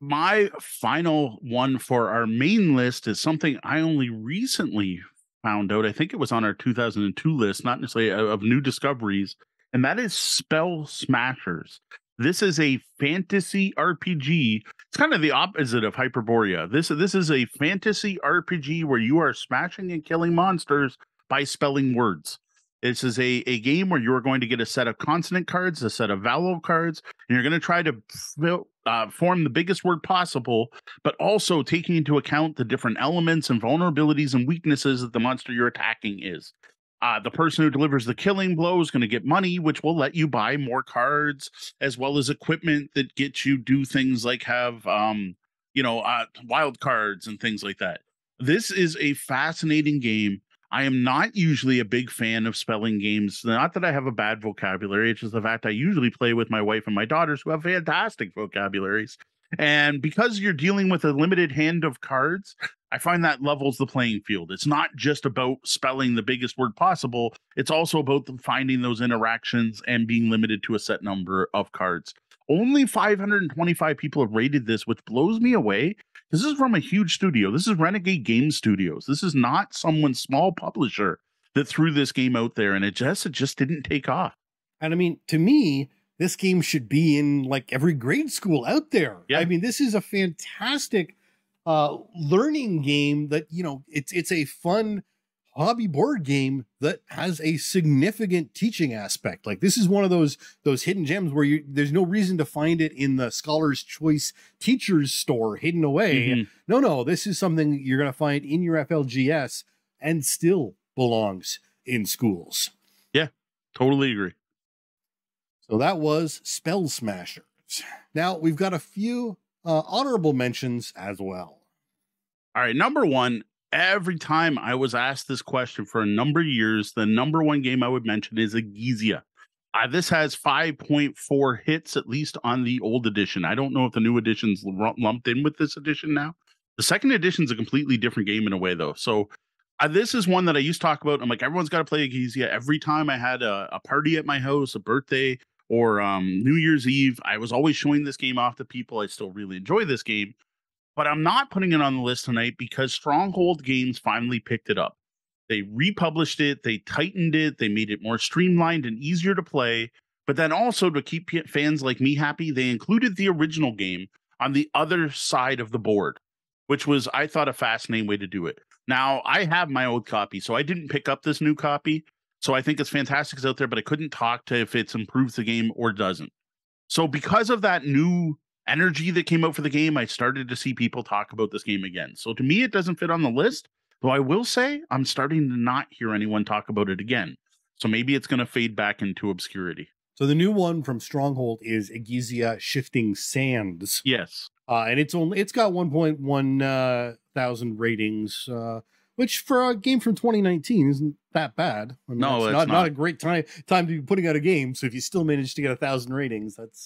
My final one for our main list is something I only recently found out. I think it was on our 2002 list, not necessarily of new discoveries, and that is Spell Smashers. This is a fantasy RPG. It's kind of the opposite of Hyperborea. This is a fantasy RPG where you are smashing and killing monsters by spelling words. This is a game where you are going to get a set of consonant cards, a set of vowel cards, and you're going to try to form the biggest word possible, but also taking into account the different elements and vulnerabilities and weaknesses that the monster you're attacking is. The person who delivers the killing blow is going to get money, which will let you buy more cards, as well as equipment that gets you do things like have, wild cards and things like that. This is a fascinating game. I am not usually a big fan of spelling games. Not that I have a bad vocabulary. It's just the fact I usually play with my wife and my daughters who have fantastic vocabularies. And because you're dealing with a limited hand of cards, I find that levels the playing field. It's not just about spelling the biggest word possible. It's also about finding those interactions and being limited to a set number of cards. Only 525 people have rated this, which blows me away. This is from a huge studio. This is Renegade Game Studios. This is not someone's small publisher that threw this game out there, and it just didn't take off. And I mean, to me, this game should be in like every grade school out there. Yeah. I mean, this is a fantastic learning game that, you know, it's a fun hobby board game that has a significant teaching aspect. Like this is one of those hidden gems where there's no reason to find it in the Scholar's Choice Teacher's Store hidden away. No, this is something you're going to find in your FLGS and still belongs in schools. Yeah, totally agree. So that was Spell Smashers. Now we've got a few honorable mentions as well. All right. Number one, every time I was asked this question for a number of years, the number one game I would mention is Agizia. This has 5.4 hits, at least on the old edition. I don't know if the new edition's lumped in with this edition now. The second edition's a completely different game in a way, though. So this is one that I used to talk about. I'm like, everyone's got to play Agizia. Every time I had a party at my house, a birthday, or New Year's Eve, I was always showing this game off to people. I still really enjoy this game. But I'm not putting it on the list tonight because Stronghold Games finally picked it up. They republished it, they tightened it, they made it more streamlined and easier to play. But then also, to keep fans like me happy, they included the original game on the other side of the board, which was, I thought, a fascinating way to do it. Now, I have my old copy, so I didn't pick up this new copy. So I think it's fantastic it's out there, but I couldn't talk to if it's improved the game or doesn't. So because of that new energy that came out for the game, I started to see people talk about this game again. So to me, it doesn't fit on the list, though I will say I'm starting to not hear anyone talk about it again. So maybe it's going to fade back into obscurity. So the new one from Stronghold is Aegisia Shifting Sands. Yes. And it's got 1.1 thousand ratings, which for a game from 2019 isn't that bad. I mean, no, it's not a great time to be putting out a game. So if you still manage to get 1,000 ratings, that's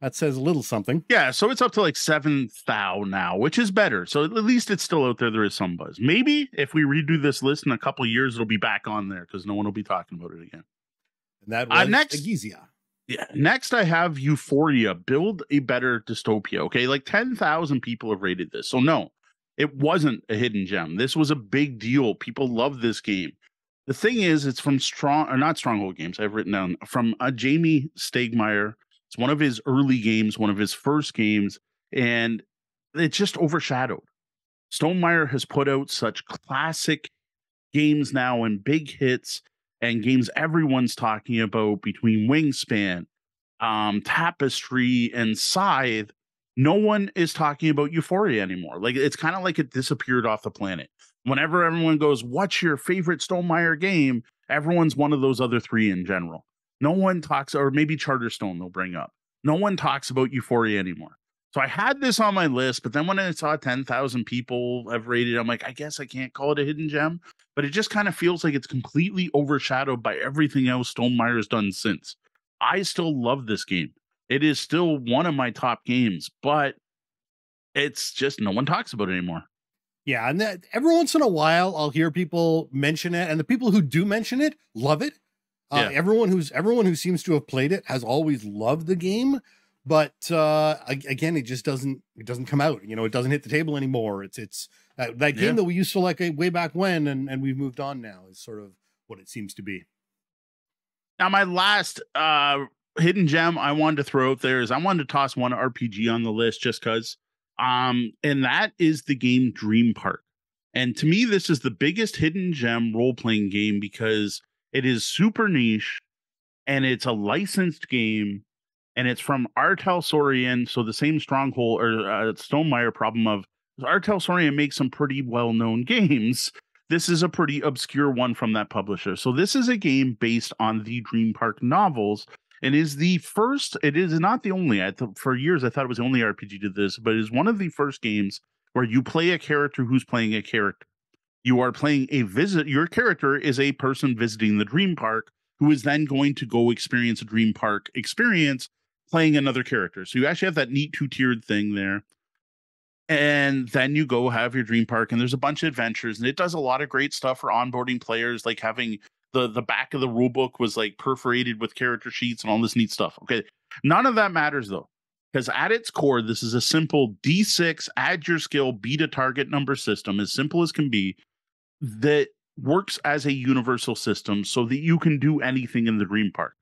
that says a little something. Yeah, so it's up to like 7,000 now, which is better. So at least it's still out there. There is some buzz. Maybe if we redo this list in a couple of years, it'll be back on there because no one will be talking about it again. And that was next, Aegisia. Yeah. Next, I have Euphoria, Build a Better Dystopia. Okay, like 10,000 people have rated this. So no, it wasn't a hidden gem. This was a big deal. People love this game. The thing is, it's from Stronghold Games. I've written down from Jamie Stegmaier. It's one of his early games, one of his first games, and it's just overshadowed. Stonemaier has put out such classic games now and big hits and games everyone's talking about between Wingspan, Tapestry, and Scythe. No one is talking about Euphoria anymore. Like, it's kind of like it disappeared off the planet. Whenever everyone goes, what's your favorite Stonemaier game? Everyone's one of those other three in general. No one talks, or maybe Charterstone they'll bring up. No one talks about Euphoria anymore. So I had this on my list, but then when I saw 10,000 people have rated, I'm like, I guess I can't call it a hidden gem, but it just kind of feels like it's completely overshadowed by everything else Stonemaier done since. I still love this game. It is still one of my top games, but it's just no one talks about it anymore. Yeah, and that, every once in a while, I'll hear people mention it, and the people who do mention it love it. Yeah. Everyone who seems to have played it has always loved the game, but again, it just doesn't come out. You know, it doesn't hit the table anymore. It's that game that we used to like way back when, and we've moved on now is sort of what it seems to be. Now, my last hidden gem I wanted to throw out there is I wanted to toss one RPG on the list just because, and that is the game Dream Park. And to me, this is the biggest hidden gem role playing game because it is super niche, and it's a licensed game, and it's from R. Talsorian. So the same Stronghold or Stonemaier problem of R. Talsorian makes some pretty well-known games. This is a pretty obscure one from that publisher. So this is a game based on the Dream Park novels, and is the first. It is not the only. For years I thought it was the only RPG to this, but it is one of the first games where you play a character who's playing a character. You are playing a visit. Your character is a person visiting the Dream Park who is then going to go experience a Dream Park experience playing another character. So you actually have that neat two-tiered thing there. And then you go have your Dream Park, and there's a bunch of adventures, and it does a lot of great stuff for onboarding players, like having the back of the rule book was like perforated with character sheets and all this neat stuff. Okay. None of that matters though, because at its core, this is a simple D6, add your skill, beat a target number system, as simple as can be. That works as a universal system so that you can do anything in the Dream Park.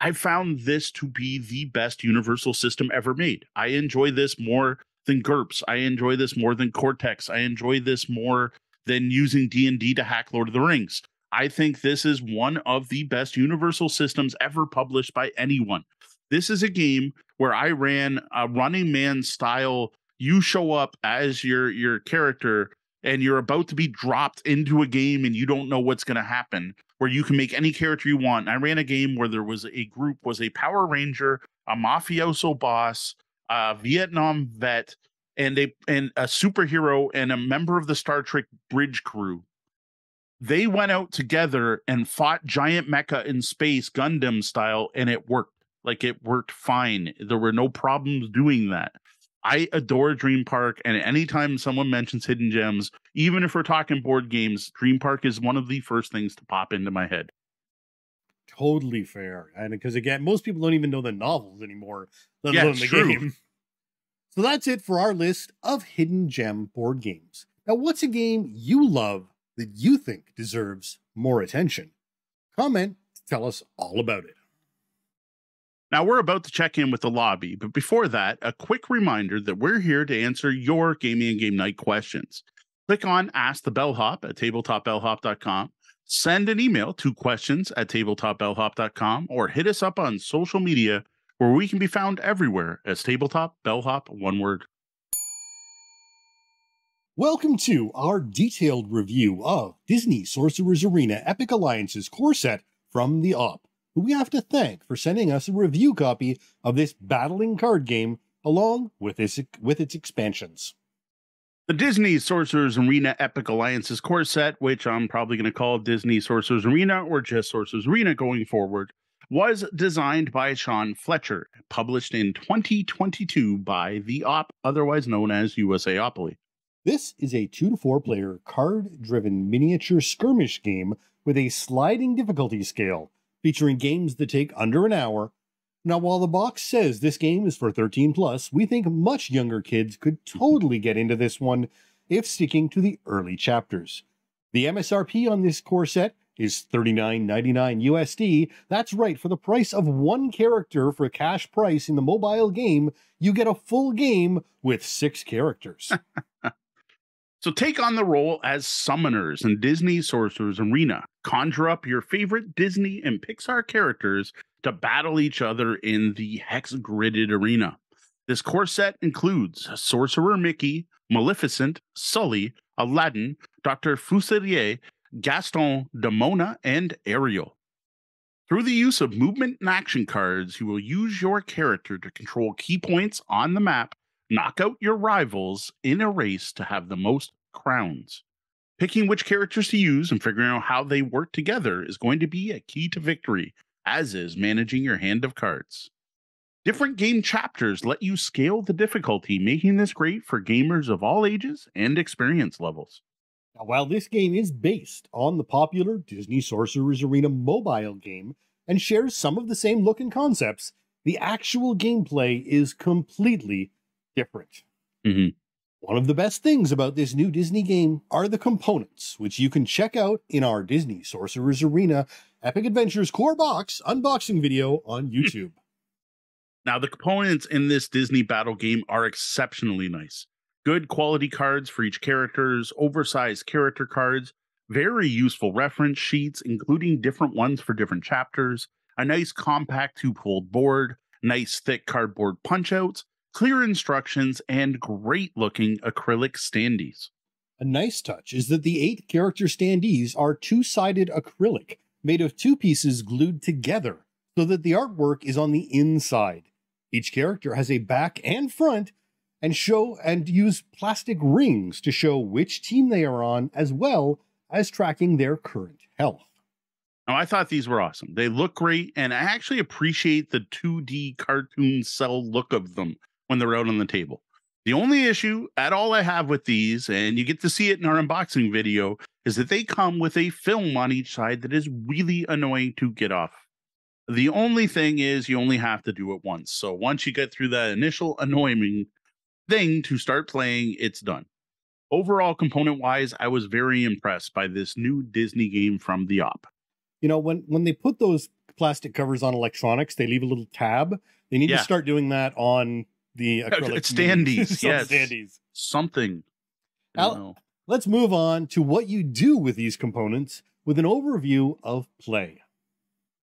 I found this to be the best universal system ever made. I enjoy this more than GURPS. I enjoy this more than Cortex. I enjoy this more than using D&D to hack Lord of the Rings. I think this is one of the best universal systems ever published by anyone. This is a game where I ran a Running Man style. You show up as your character, and you're about to be dropped into a game and you don't know what's going to happen, where you can make any character you want. I ran a game where there was a group, was a Power Ranger, a mafioso boss, a Vietnam vet, and a superhero, and a member of the Star Trek bridge crew. They went out together and fought giant mecha in space, Gundam style, and it worked. Like, it worked fine. There were no problems doing that. I adore Dream Park, and anytime someone mentions hidden gems, even if we're talking board games, Dream Park is one of the first things to pop into my head. Totally fair. And because, again, most people don't even know the novels anymore, let alone the game. So that's it for our list of hidden gem board games. Now, what's a game you love that you think deserves more attention? Comment to tell us all about it. Now, we're about to check in with the lobby, but before that, a quick reminder that we're here to answer your Gaming and Game Night questions. Click on Ask the Bellhop at tabletopbellhop.com. Send an email to questions@tabletopbellhop.com or hit us up on social media where we can be found everywhere as Tabletop Bellhop, one word. Welcome to our detailed review of Disney's Sorcerer's Arena Epic Alliance's core set from The Op, who we have to thank for sending us a review copy of this battling card game along with its expansions. The Disney Sorcerer's Arena Epic Alliance's core set, which I'm probably going to call Disney Sorcerer's Arena or just Sorcerer's Arena going forward, was designed by Sean Fletcher, published in 2022 by The Op, otherwise known as USAopoly. This is a 2 to 4 player card-driven miniature skirmish game with a sliding difficulty scale, featuring games that take under an hour. Now, while the box says this game is for 13+, we think much younger kids could totally get into this one if sticking to the early chapters. The MSRP on this core set is $39.99 USD. That's right, for the price of one character for cash price in the mobile game, you get a full game with 6 characters. So take on the role as summoners in Disney Sorcerer's Arena. Conjure up your favorite Disney and Pixar characters to battle each other in the hex-gridded arena. This core set includes Sorcerer Mickey, Maleficent, Sully, Aladdin, Dr. Fuselier, Gaston, Demona, and Ariel. Through the use of movement and action cards, you will use your character to control key points on the map, knock out your rivals in a race to have the most crowns. Picking which characters to use and figuring out how they work together is going to be a key to victory, as is managing your hand of cards. Different game chapters let you scale the difficulty, making this great for gamers of all ages and experience levels. Now, while this game is based on the popular Disney Sorcerer's Arena mobile game and shares some of the same look and concepts, the actual gameplay is completely different. One of the best things about this new Disney game are the components, which you can check out in our Disney Sorcerer's Arena Epic Adventures Core Box unboxing video on YouTube. Now, the components in this Disney battle game are exceptionally nice. Good quality cards for each characters, oversized character cards, very useful reference sheets, including different ones for different chapters, a nice compact 2-fold board, nice thick cardboard punch-outs, clear instructions, and great-looking acrylic standees. A nice touch is that the 8 character standees are 2-sided acrylic, made of 2 pieces glued together, so that the artwork is on the inside. Each character has a back and front, and use plastic rings to show which team they are on, as well as tracking their current health. Now, I thought these were awesome. They look great, and I actually appreciate the 2D cartoon cell look of them when they're out on the table. The only issue at all I have with these, and you get to see it in our unboxing video, is that they come with a film on each side that is really annoying to get off. The only thing is you only have to do it once. So once you get through that initial annoying thing to start playing, it's done. Overall, component-wise, I was very impressed by this new Disney game from The Op. You know, when they put those plastic covers on electronics, they leave a little tab. They need to start doing that on the acrylic standees. Yes, standees. Something. Now, let's move on to what you do with these components with an overview of play.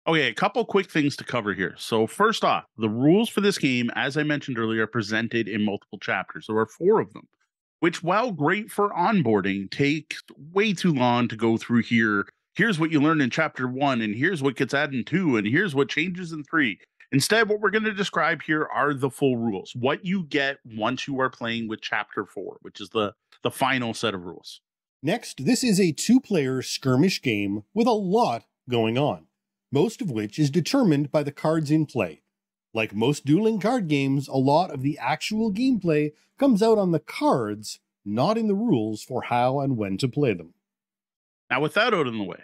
Okay, a couple quick things to cover here. So first off, the rules for this game, as I mentioned earlier, are presented in multiple chapters. There are 4 of them, which, while great for onboarding, take way too long to go through here. Here's what you learn in chapter 1, and here's what gets added in 2, and here's what changes in 3. Instead, what we're going to describe here are the full rules, what you get once you are playing with Chapter 4, which is the final set of rules. Next, this is a 2-player skirmish game with a lot going on, most of which is determined by the cards in play. Like most dueling card games, a lot of the actual gameplay comes out on the cards, not in the rules for how and when to play them. Now, with that out of the way,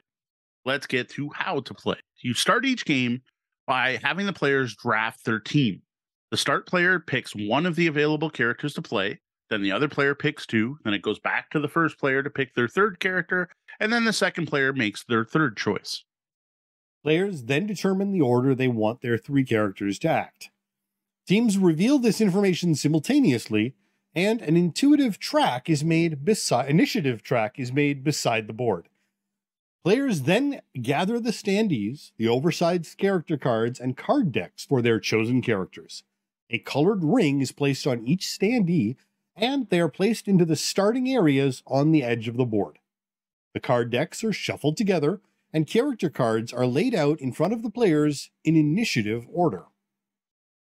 let's get to how to play. You start each game by having the players draft their team. The start player picks one of the available characters to play, then the other player picks two, then it goes back to the first player to pick their third character, and then the second player makes their third choice. Players then determine the order they want their three characters to act. Teams reveal this information simultaneously, and an initiative track is made beside the board. Players then gather the standees, the oversized character cards, and card decks for their chosen characters. A colored ring is placed on each standee, and they are placed into the starting areas on the edge of the board. The card decks are shuffled together, and character cards are laid out in front of the players in initiative order.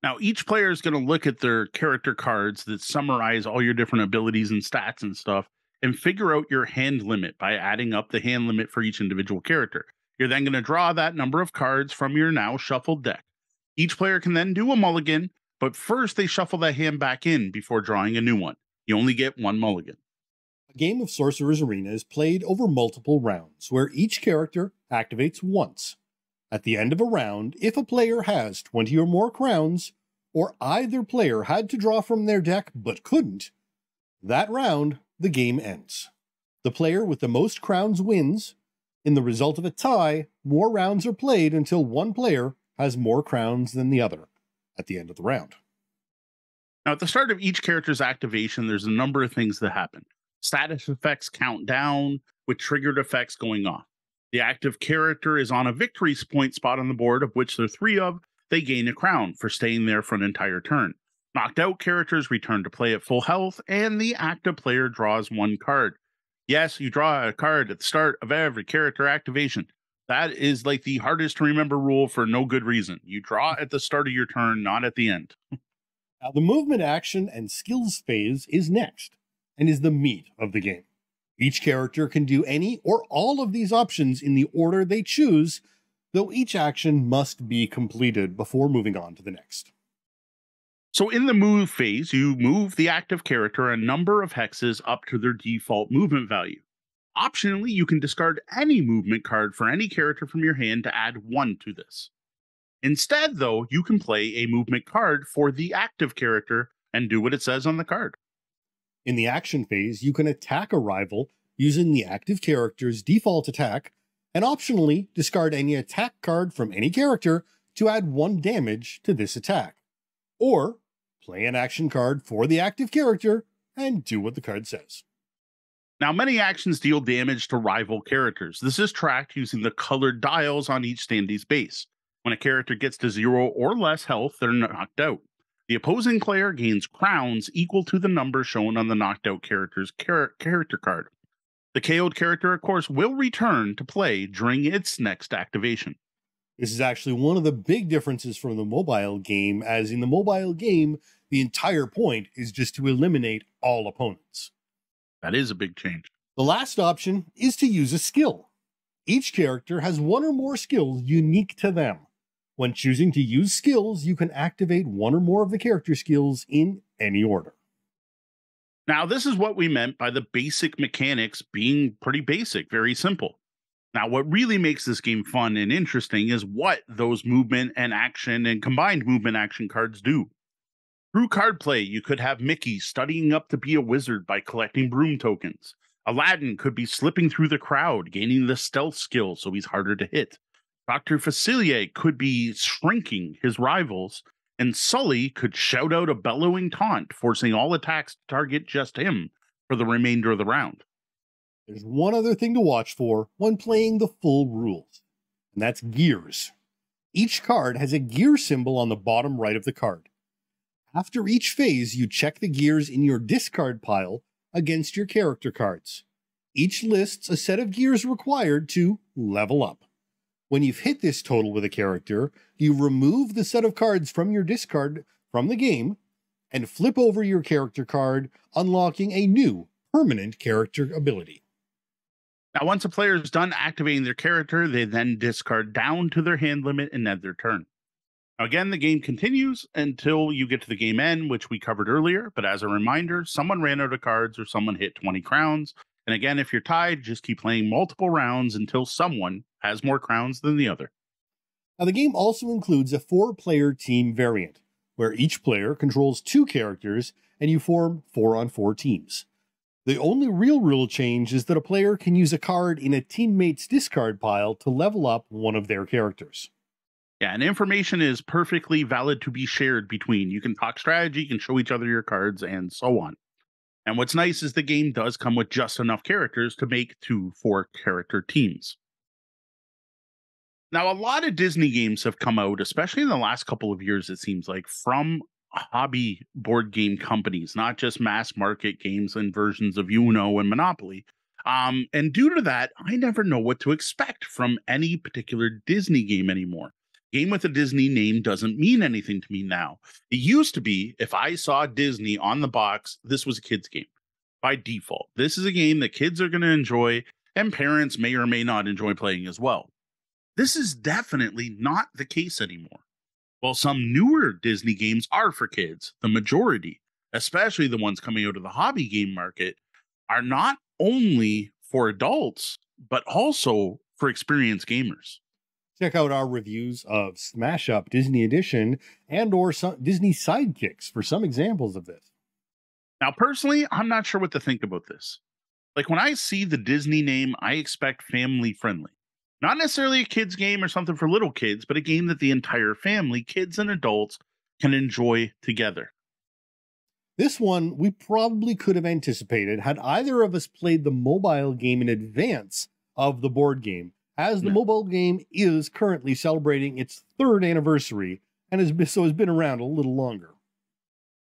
Now, each player is going to look at their character cards that summarize all your different abilities and stats and stuff, and figure out your hand limit by adding up the hand limit for each individual character. You're then going to draw that number of cards from your now shuffled deck. Each player can then do a mulligan, but first they shuffle that hand back in before drawing a new one. You only get one mulligan. A game of Sorcerer's Arena is played over multiple rounds, where each character activates once. At the end of a round, if a player has 20 or more crowns, or either player had to draw from their deck but couldn't, that round, the game ends. The player with the most crowns wins. In the result of a tie, more rounds are played until one player has more crowns than the other at the end of the round. Now, at the start of each character's activation, there's a number of things that happen. Status effects count down, with triggered effects going off. The active character is on a victory point spot on the board, of which there are three of. They gain a crown for staying there for an entire turn. Knocked out characters return to play at full health, and the active player draws one card. Yes, you draw a card at the start of every character activation. That is like the hardest to remember rule for no good reason. You draw at the start of your turn, not at the end. Now, the movement, action, and skills phase is next, and is the meat of the game. Each character can do any or all of these options in the order they choose, though each action must be completed before moving on to the next. So in the move phase, you move the active character a number of hexes up to their default movement value. Optionally, you can discard any movement card for any character from your hand to add one to this. Instead, though, you can play a movement card for the active character and do what it says on the card. In the action phase, you can attack a rival using the active character's default attack, and optionally discard any attack card from any character to add one damage to this attack. Or play an action card for the active character and do what the card says. Now, many actions deal damage to rival characters. This is tracked using the colored dials on each standee's base. When a character gets to zero or less health, they're knocked out. The opposing player gains crowns equal to the number shown on the knocked out character's character card. The KO'd character, of course, will return to play during its next activation. This is actually one of the big differences from the mobile game, as in the mobile game, the entire point is just to eliminate all opponents. That is a big change. The last option is to use a skill. Each character has one or more skills unique to them. When choosing to use skills, you can activate one or more of the character skills in any order. Now, this is what we meant by the basic mechanics being pretty basic, very simple. Now, what really makes this game fun and interesting is what those movement and action and combined movement action cards do. Through card play, you could have Mickey studying up to be a wizard by collecting broom tokens. Aladdin could be slipping through the crowd, gaining the stealth skill so he's harder to hit. Dr. Facilier could be shrinking his rivals, and Sully could shout out a bellowing taunt, forcing all attacks to target just him for the remainder of the round. There's one other thing to watch for when playing the full rules, and that's gears. Each card has a gear symbol on the bottom right of the card. After each phase, you check the gears in your discard pile against your character cards. Each lists a set of gears required to level up. When you've hit this total with a character, you remove the set of cards from your discard from the game and flip over your character card, unlocking a new permanent character ability. Now, once a player is done activating their character, they then discard down to their hand limit and end their turn. Now, again, the game continues until you get to the game end, which we covered earlier. But as a reminder, someone ran out of cards or someone hit 20 crowns. And again, if you're tied, just keep playing multiple rounds until someone has more crowns than the other. Now, the game also includes a four-player team variant, where each player controls two characters and you form 4-on-4 teams. The only real rule change is that a player can use a card in a teammate's discard pile to level up one of their characters. Yeah, and information is perfectly valid to be shared between. You can talk strategy, you can show each other your cards, and so on. And what's nice is the game does come with just enough characters to make 2 4-character teams. Now, a lot of Disney games have come out, especially in the last couple of years, it seems like, from hobby board game companies, not just mass market games and versions of Uno and Monopoly. And due to that, I never know what to expect from any particular Disney game anymore. Game with a Disney name doesn't mean anything to me now. It used to be, if I saw Disney on the box, this was a kid's game by default. This is a game that kids are going to enjoy and parents may or may not enjoy playing as well. This is definitely not the case anymore. While some newer Disney games are for kids, the majority, especially the ones coming out of the hobby game market, are not only for adults, but also for experienced gamers. Check out our reviews of Smash Up Disney Edition and or Disney Sidekicks for some examples of this. Now, personally, I'm not sure what to think about this. Like, when I see the Disney name, I expect family-friendly. Not necessarily a kid's game or something for little kids, but a game that the entire family, kids and adults, can enjoy together. This one we probably could have anticipated had either of us played the mobile game in advance of the board game, as the mobile game is currently celebrating its 3rd anniversary and has been around a little longer.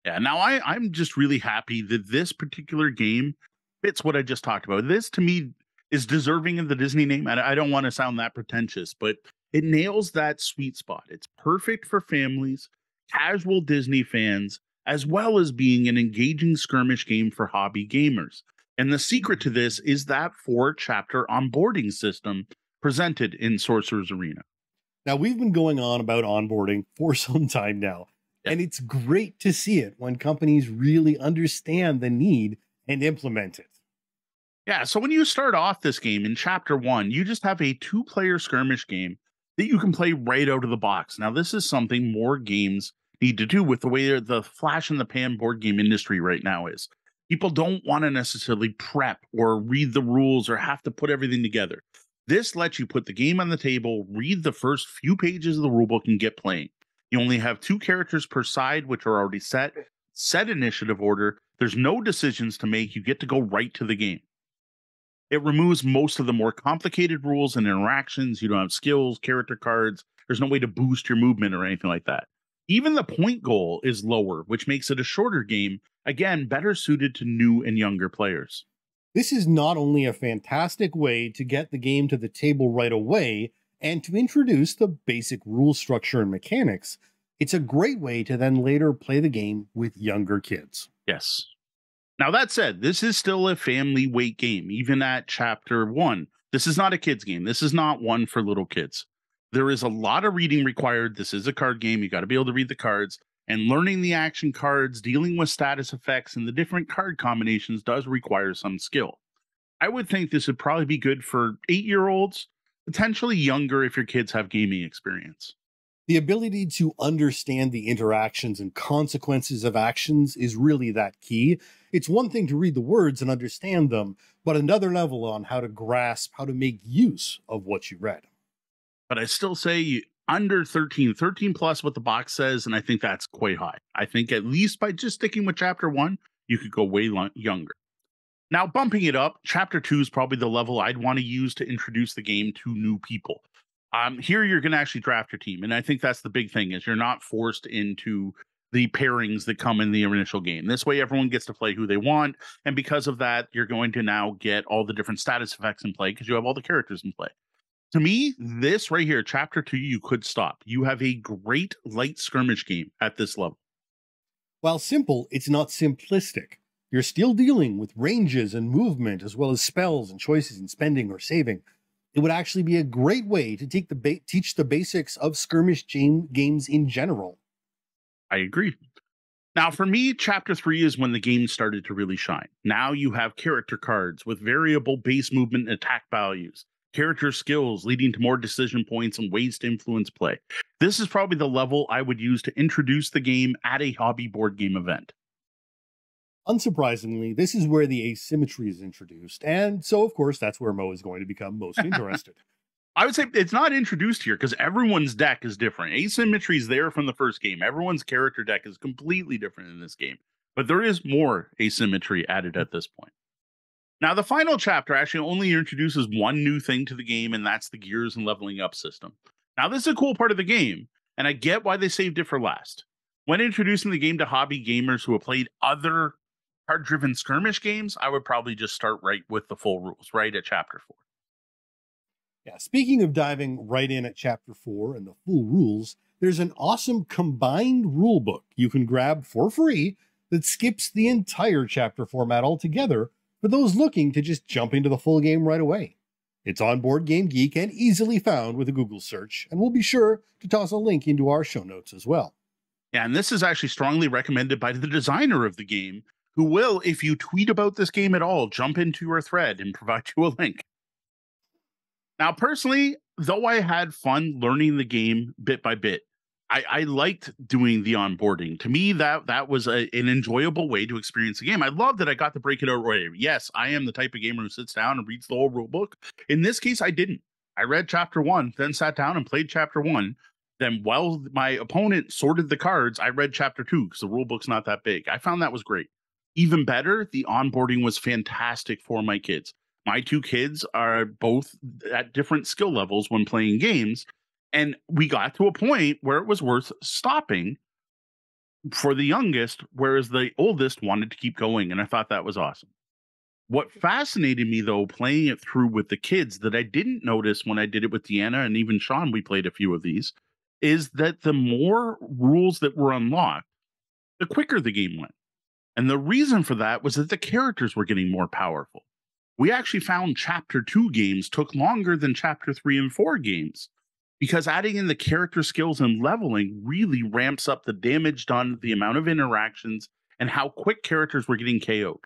Yeah, now I'm just really happy that this particular game fits what I just talked about. This, to me, is deserving of the Disney name, and I don't want to sound that pretentious, but it nails that sweet spot. It's perfect for families, casual Disney fans, as well as being an engaging skirmish game for hobby gamers. And the secret to this is that 4-chapter onboarding system presented in Sorcerer's Arena. Now, we've been going on about onboarding for some time now, and it's great to see it when companies really understand the need and implement it. Yeah, so when you start off this game in Chapter 1, you just have a 2-player skirmish game that you can play right out of the box. Now, this is something more games need to do with the way the flash in the pan board game industry right now is. People don't want to necessarily prep or read the rules or have to put everything together. This lets you put the game on the table, read the first few pages of the rulebook, and get playing. You only have 2 characters per side, which are already set initiative order. There's no decisions to make. You get to go right to the game. It removes most of the more complicated rules and interactions. You don't have skills, character cards. There's no way to boost your movement or anything like that. Even the point goal is lower, which makes it a shorter game, again, better suited to new and younger players. This is not only a fantastic way to get the game to the table right away and to introduce the basic rule structure and mechanics, it's a great way to then later play the game with younger kids. Yes. Now, that said, this is still a family weight game, even at Chapter 1. This is not a kid's game. This is not one for little kids. There is a lot of reading required. This is a card game. You got to be able to read the cards. And learning the action cards, dealing with status effects, and the different card combinations does require some skill. I would think this would probably be good for 8-year-olds, potentially younger if your kids have gaming experience. The ability to understand the interactions and consequences of actions is really that key. It's one thing to read the words and understand them, but another level on how to grasp, how to make use of what you read. But I still say under 13 plus what the box says, and I think that's quite high. I think at least by just sticking with Chapter 1, you could go way younger. Now, bumping it up, Chapter 2 is probably the level I'd want to use to introduce the game to new people. Here, you're going to actually draft your team, and I think that's the big thing, is you're not forced into the pairings that come in the initial game. This way, everyone gets to play who they want, and because of that, you're going to now get all the different status effects in play because you have all the characters in play. To me, this right here, Chapter 2, you could stop. You have a great light skirmish game at this level. While simple, it's not simplistic. You're still dealing with ranges and movement, as well as spells and choices in spending or saving. It would actually be a great way to teach the basics of skirmish games in general. I agree. Now, for me, Chapter 3 is when the game started to really shine. Now you have character cards with variable base movement and attack values. character skills leading to more decision points and ways to influence play. This is probably the level I would use to introduce the game at a hobby board game event. Unsurprisingly, this is where the asymmetry is introduced, and so, of course, that's where Mo is going to become most interested. I would say it's not introduced here because everyone's deck is different. Asymmetry is there from the first game. Everyone's character deck is completely different in this game, but there is more asymmetry added at this point. Now, the final chapter actually only introduces one new thing to the game, and that's the gears and leveling up system. Now, this is a cool part of the game, and I get why they saved it for last. When introducing the game to hobby gamers who have played other card-driven skirmish games, I would probably just start right with the full rules, right at Chapter 4. Yeah, speaking of diving right in at Chapter 4 and the full rules, there's an awesome combined rulebook you can grab for free that skips the entire chapter format altogether for those looking to just jump into the full game right away. It's on Board Game Geek and easily found with a Google search, and we'll be sure to toss a link into our show notes as well. Yeah, and this is actually strongly recommended by the designer of the game, who will, if you tweet about this game at all, jump into your thread and provide you a link. Now, personally, though I had fun learning the game bit by bit, I liked doing the onboarding. To me, that was an enjoyable way to experience the game. I love that I got to break it out right away. Yes, I am the type of gamer who sits down and reads the whole rule book. In this case, I didn't. I read Chapter 1, then sat down and played Chapter 1. Then while my opponent sorted the cards, I read Chapter 2 because the rule book's not that big. I found that was great. Even better, the onboarding was fantastic for my kids. My two kids are both at different skill levels when playing games, and we got to a point where it was worth stopping for the youngest, whereas the oldest wanted to keep going, and I thought that was awesome. What fascinated me, though, playing it through with the kids that I didn't notice when I did it with Deanna and even Sean, we played a few of these, is that the more rules that were unlocked, the quicker the game went. And the reason for that was that the characters were getting more powerful. We actually found Chapter 2 games took longer than Chapter 3 and 4 games because adding in the character skills and leveling really ramps up the damage done, the amount of interactions, and how quick characters were getting KO'd.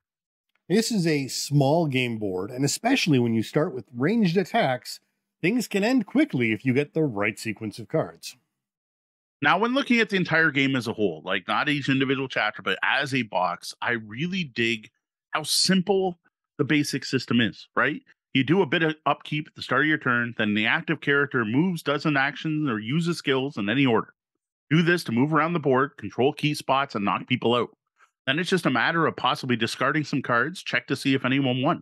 This is a small game board, and especially when you start with ranged attacks, things can end quickly if you get the right sequence of cards. Now, when looking at the entire game as a whole, like not each individual chapter, but as a box, I really dig how simple the basic system is, right? You do a bit of upkeep at the start of your turn, then the active character moves, does an action, or uses skills in any order. Do this to move around the board, control key spots, and knock people out. Then it's just a matter of possibly discarding some cards, check to see if anyone won.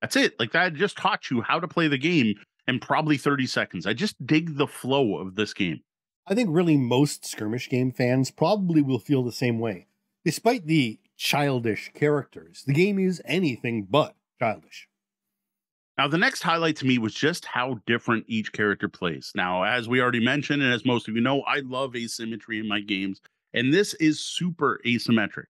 That's it. Like that just taught you how to play the game in probably 30 seconds. I just dig the flow of this game. I think really most skirmish game fans probably will feel the same way. Despite the childish characters, the game is anything but childish. Now, the next highlight to me was just how different each character plays. Now, as we already mentioned, and as most of you know, I love asymmetry in my games, and this is super asymmetric.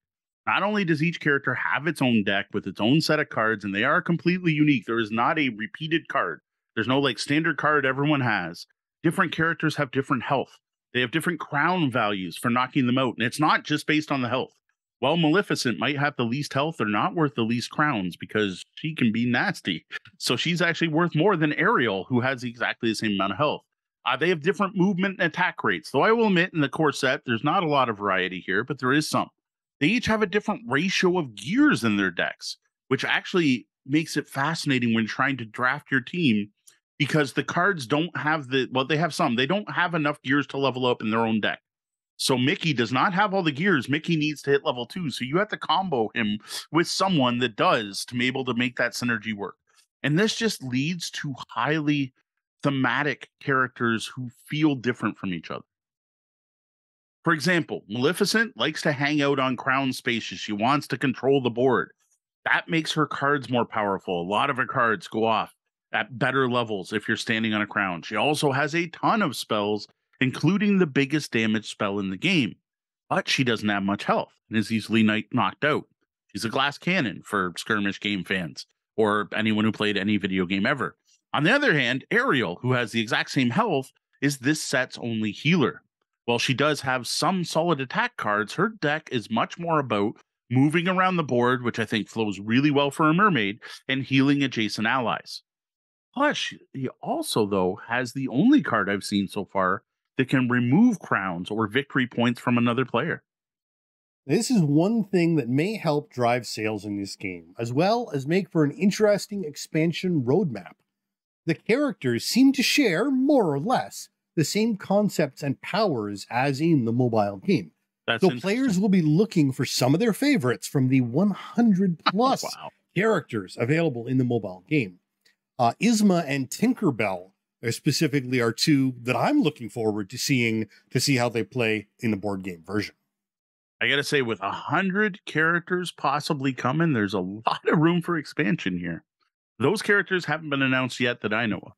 Not only does each character have its own deck with its own set of cards, and they are completely unique. There is not a repeated card. There's no like standard card everyone has. Different characters have different health. They have different crown values for knocking them out, and it's not just based on the health. While Maleficent might have the least health, they're not worth the least crowns because she can be nasty. So she's actually worth more than Ariel, who has exactly the same amount of health. They have different movement and attack rates. Though I will admit, in the core set, there's not a lot of variety here, but there is some. They each have a different ratio of gears in their decks, which actually makes it fascinating when trying to draft your team. Because the cards don't have the, well, they have some. They don't have enough gears to level up in their own deck. So Mickey does not have all the gears. Mickey needs to hit level 2. So you have to combo him with someone that does to be able to make that synergy work. And this just leads to highly thematic characters who feel different from each other. For example, Maleficent likes to hang out on crown spaces. She wants to control the board. That makes her cards more powerful. A lot of her cards go off at better levels if you're standing on a crown. She also has a ton of spells, including the biggest damage spell in the game, but she doesn't have much health and is easily knocked out. She's a glass cannon for skirmish game fans or anyone who played any video game ever. On the other hand, Ariel, who has the exact same health, is this set's only healer. While she does have some solid attack cards, her deck is much more about moving around the board, which I think flows really well for a mermaid, and healing adjacent allies. Plus, he also, though, has the only card I've seen so far that can remove crowns or victory points from another player. This is one thing that may help drive sales in this game, as well as make for an interesting expansion roadmap. The characters seem to share, more or less, the same concepts and powers as in the mobile game. So players will be looking for some of their favorites from the 100-plus characters available in the mobile game. Yzma and Tinkerbell specifically are two that I'm looking forward to seeing to see how they play in the board game version. I got to say, with 100 characters possibly coming, there's a lot of room for expansion here. Those characters haven't been announced yet that I know of.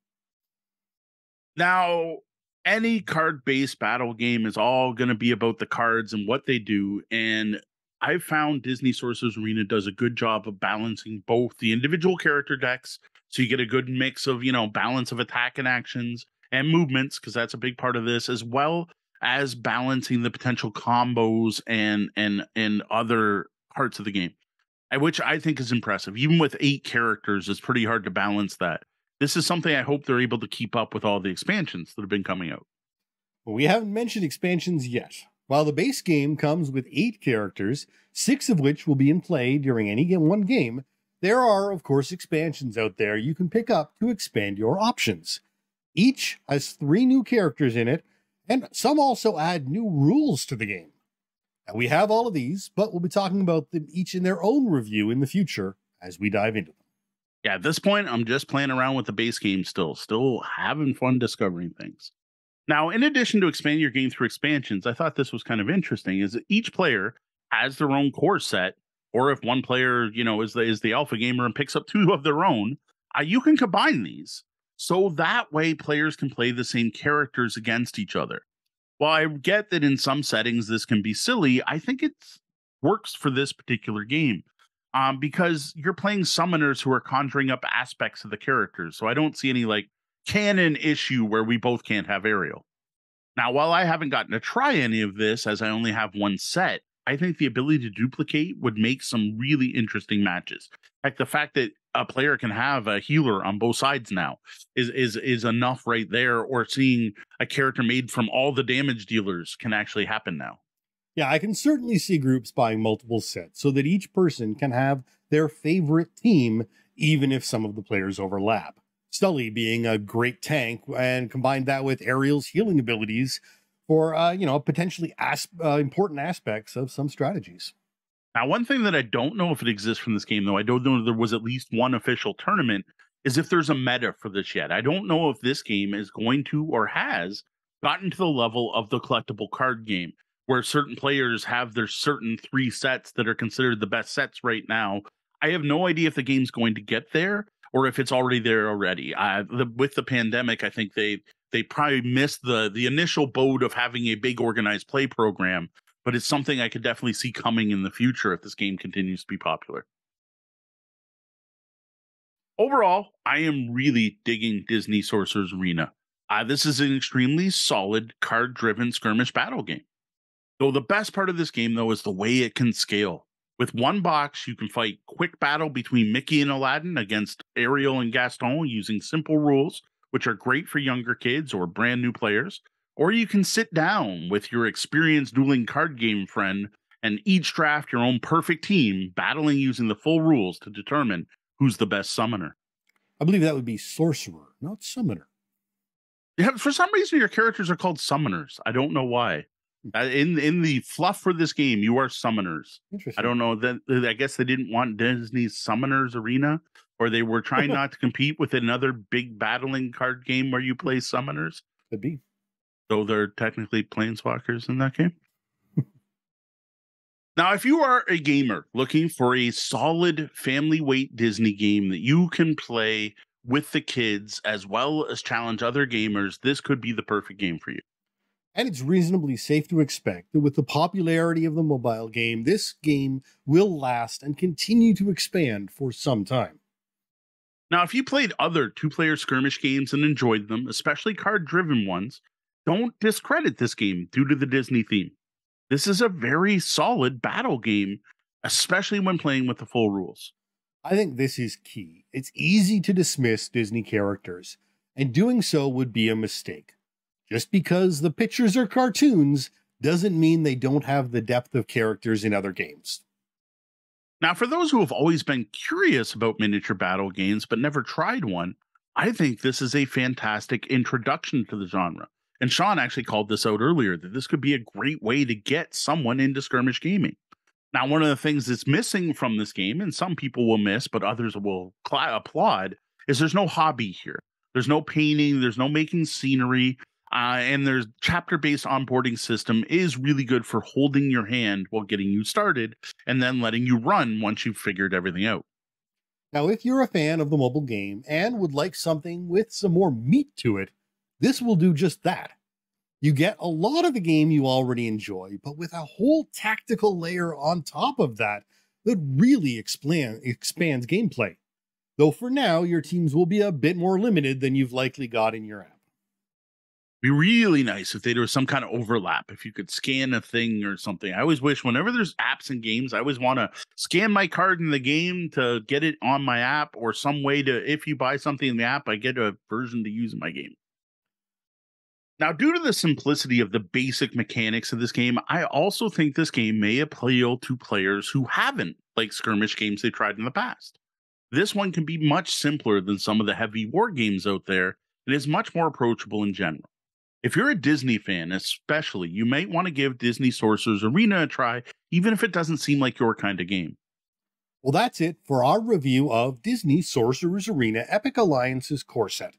Now, any card-based battle game is all going to be about the cards and what they do, and I've found Disney's Sorcerer's Arena does a good job of balancing both the individual character decks, so you get a good mix of, you know, balance of attack and actions and movements, because that's a big part of this, as well as balancing the potential combos and other parts of the game, which I think is impressive. Even with 8 characters, it's pretty hard to balance that. This is something I hope they're able to keep up with all the expansions that have been coming out. Well, we haven't mentioned expansions yet. While the base game comes with 8 characters, 6 of which will be in play during any one game, there are, of course, expansions out there you can pick up to expand your options. Each has 3 new characters in it, and some also add new rules to the game. Now, we have all of these, but we'll be talking about them each in their own review in the future as we dive into them. Yeah, at this point, I'm just playing around with the base game still having fun discovering things. Now, in addition to expanding your game through expansions, I thought this was kind of interesting, is that each player has their own core set, or if one player, you know, is the alpha gamer and picks up 2 of their own, you can combine these. So that way, players can play the same characters against each other. While I get that in some settings this can be silly, I think it works for this particular game. Because you're playing summoners who are conjuring up aspects of the characters. So I don't see any like canon issue where we both can't have Ariel. Now, while I haven't gotten to try any of this, as I only have one set, I think the ability to duplicate would make some really interesting matches. Like the fact that a player can have a healer on both sides now is enough right there, or seeing a character made from all the damage dealers can actually happen now. Yeah, I can certainly see groups buying multiple sets so that each person can have their favorite team, even if some of the players overlap. Sully being a great tank, and combine that with Ariel's healing abilities for, you know, potentially important aspects of some strategies. Now, one thing that I don't know if it exists from this game, though, I don't know if there was at least one official tournament, is if there's a meta for this yet. I don't know if this game is going to or has gotten to the level of the collectible card game, where certain players have their certain 3 sets that are considered the best sets right now. I have no idea if the game's going to get there or if it's already there already. With the pandemic, I think they probably missed the initial boat of having a big organized play program, but it's something I could definitely see coming in the future if this game continues to be popular. Overall, I am really digging Disney's Sorcerer's Arena. This is an extremely solid card-driven skirmish battle game. Though the best part of this game, though, is the way it can scale. With one box, you can fight quick battle between Mickey and Aladdin against Ariel and Gaston using simple rules, which are great for younger kids or brand new players. Or you can sit down with your experienced dueling card game friend and each draft your own perfect team, battling using the full rules to determine who's the best summoner. I believe that would be sorcerer, not summoner. Yeah, for some reason, your characters are called summoners. I don't know why. In the fluff for this game, you are summoners. Interesting. I don't know that. I guess they didn't want Disney's Summoners Arena, or they were trying not to compete with another big battling card game where you play summoners. Could be. Though they're technically planeswalkers in that game. Now, if you are a gamer looking for a solid family weight Disney game that you can play with the kids as well as challenge other gamers, this could be the perfect game for you. And it's reasonably safe to expect that with the popularity of the mobile game, this game will last and continue to expand for some time. Now, if you played other two-player skirmish games and enjoyed them, especially card-driven ones, don't discredit this game due to the Disney theme. This is a very solid battle game, especially when playing with the full rules. I think this is key. It's easy to dismiss Disney characters, and doing so would be a mistake. Just because the pictures are cartoons doesn't mean they don't have the depth of characters in other games. Now, for those who have always been curious about miniature battle games but never tried one, I think this is a fantastic introduction to the genre. And Sean actually called this out earlier, that this could be a great way to get someone into skirmish gaming. Now, one of the things that's missing from this game, and some people will miss, but others will applaud, is there's no hobby here. There's no painting. There's no making scenery. And there's chapter-based onboarding system is really good for holding your hand while getting you started and then letting you run once you've figured everything out. Now, if you're a fan of the mobile game and would like something with some more meat to it, this will do just that. You get a lot of the game you already enjoy, but with a whole tactical layer on top of that that really expands gameplay. Though for now, your teams will be a bit more limited than you've likely got in your app. It'd be really nice if there was some kind of overlap, if you could scan a thing or something. I always wish whenever there's apps and games, I always want to scan my card in the game to get it on my app, or some way to, if you buy something in the app, I get a version to use in my game. Now, due to the simplicity of the basic mechanics of this game, I also think this game may appeal to players who haven't liked skirmish games they've tried in the past. This one can be much simpler than some of the heavy war games out there, and is much more approachable in general. If you're a Disney fan, especially, you might want to give Disney's Sorcerer's Arena a try, even if it doesn't seem like your kind of game. Well, that's it for our review of Disney's Sorcerer's Arena Epic Alliances Core Set,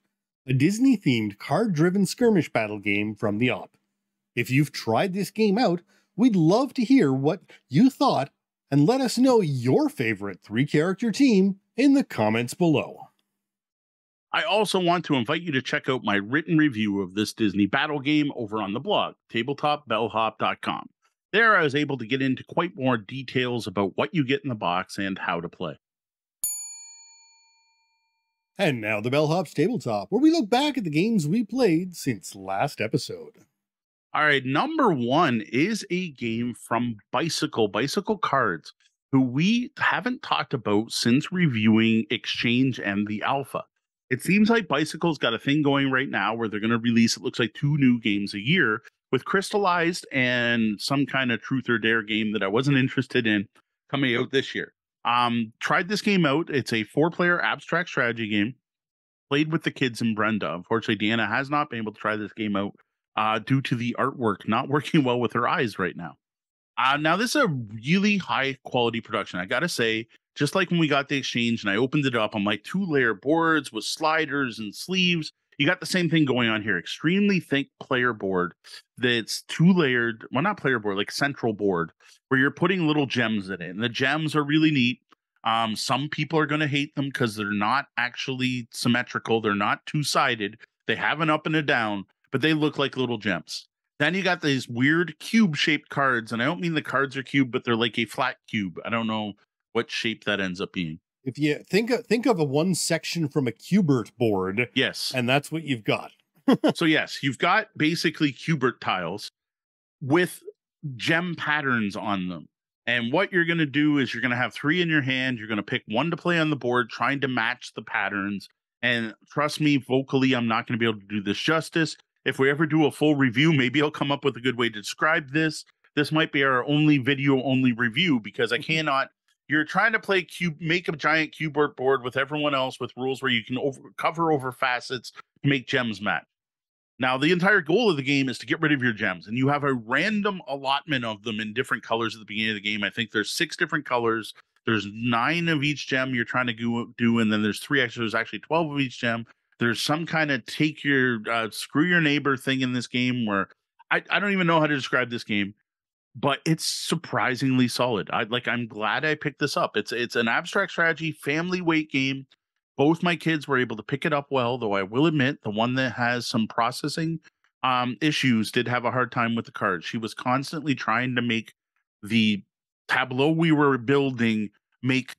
a Disney-themed card-driven skirmish battle game from The Op. If you've tried this game out, we'd love to hear what you thought, and let us know your favorite three-character team in the comments below. I also want to invite you to check out my written review of this Disney battle game over on the blog, tabletopbellhop.com. There I was able to get into quite more details about what you get in the box and how to play. And now the Bellhop's Tabletop, where we look back at the games we played since last episode. All right, number one is a game from Bicycle Cards, who we haven't talked about since reviewing Exchange and the Alpha. It seems like Bicycle's got a thing going right now where they're going to release, it looks like, 2 new games a year, with Crystallized and some kind of Truth or Dare game that I wasn't interested in coming out this year. Tried this game out. It's a 4-player abstract strategy game played with the kids in Brenda. Unfortunately, Deanna has not been able to try this game out due to the artwork not working well with her eyes right now. Now, this is a really high quality production. I got to say, just like when we got the Exchange and I opened it up, I'm like, 2-layer boards with sliders and sleeves. You got the same thing going on here. Extremely thick player board that's 2-layered. Well, not player board, like central board, where you're putting little gems in it. And the gems are really neat. Some people are going to hate them because they're not actually symmetrical. They're not two-sided. They have an up and a down, but they look like little gems. Then you got these weird cube-shaped cards. And I don't mean the cards are cube, but they're like a flat cube. I don't know what shape that ends up being. If you think of a one section from a Cubert board. Yes. And that's what you've got. So yes, you've got basically Cubert tiles with gem patterns on them. And what you're going to do is you're going to have 3 in your hand. You're going to pick 1 to play on the board, trying to match the patterns. And trust me, vocally, I'm not going to be able to do this justice. If we ever do a full review, maybe I'll come up with a good way to describe this. This might be our only video only review, because I cannot. You're trying to play make a giant cubert board with everyone else with rules where you can cover over facets to make gems match. Now, the entire goal of the game is to get rid of your gems, and you have a random allotment of them in different colors at the beginning of the game. I think there's 6 different colors. There's 9 of each gem you're trying to do, and then there's 3 extra. There's actually 12 of each gem. There's some kind of take your screw your neighbor thing in this game where I don't even know how to describe this game. But it's surprisingly solid. I'm glad I picked this up. It's an abstract strategy family weight game. Both my kids were able to pick it up well, though I will admit the one that has some processing issues did have a hard time with the cards. She was constantly trying to make the tableau we were building make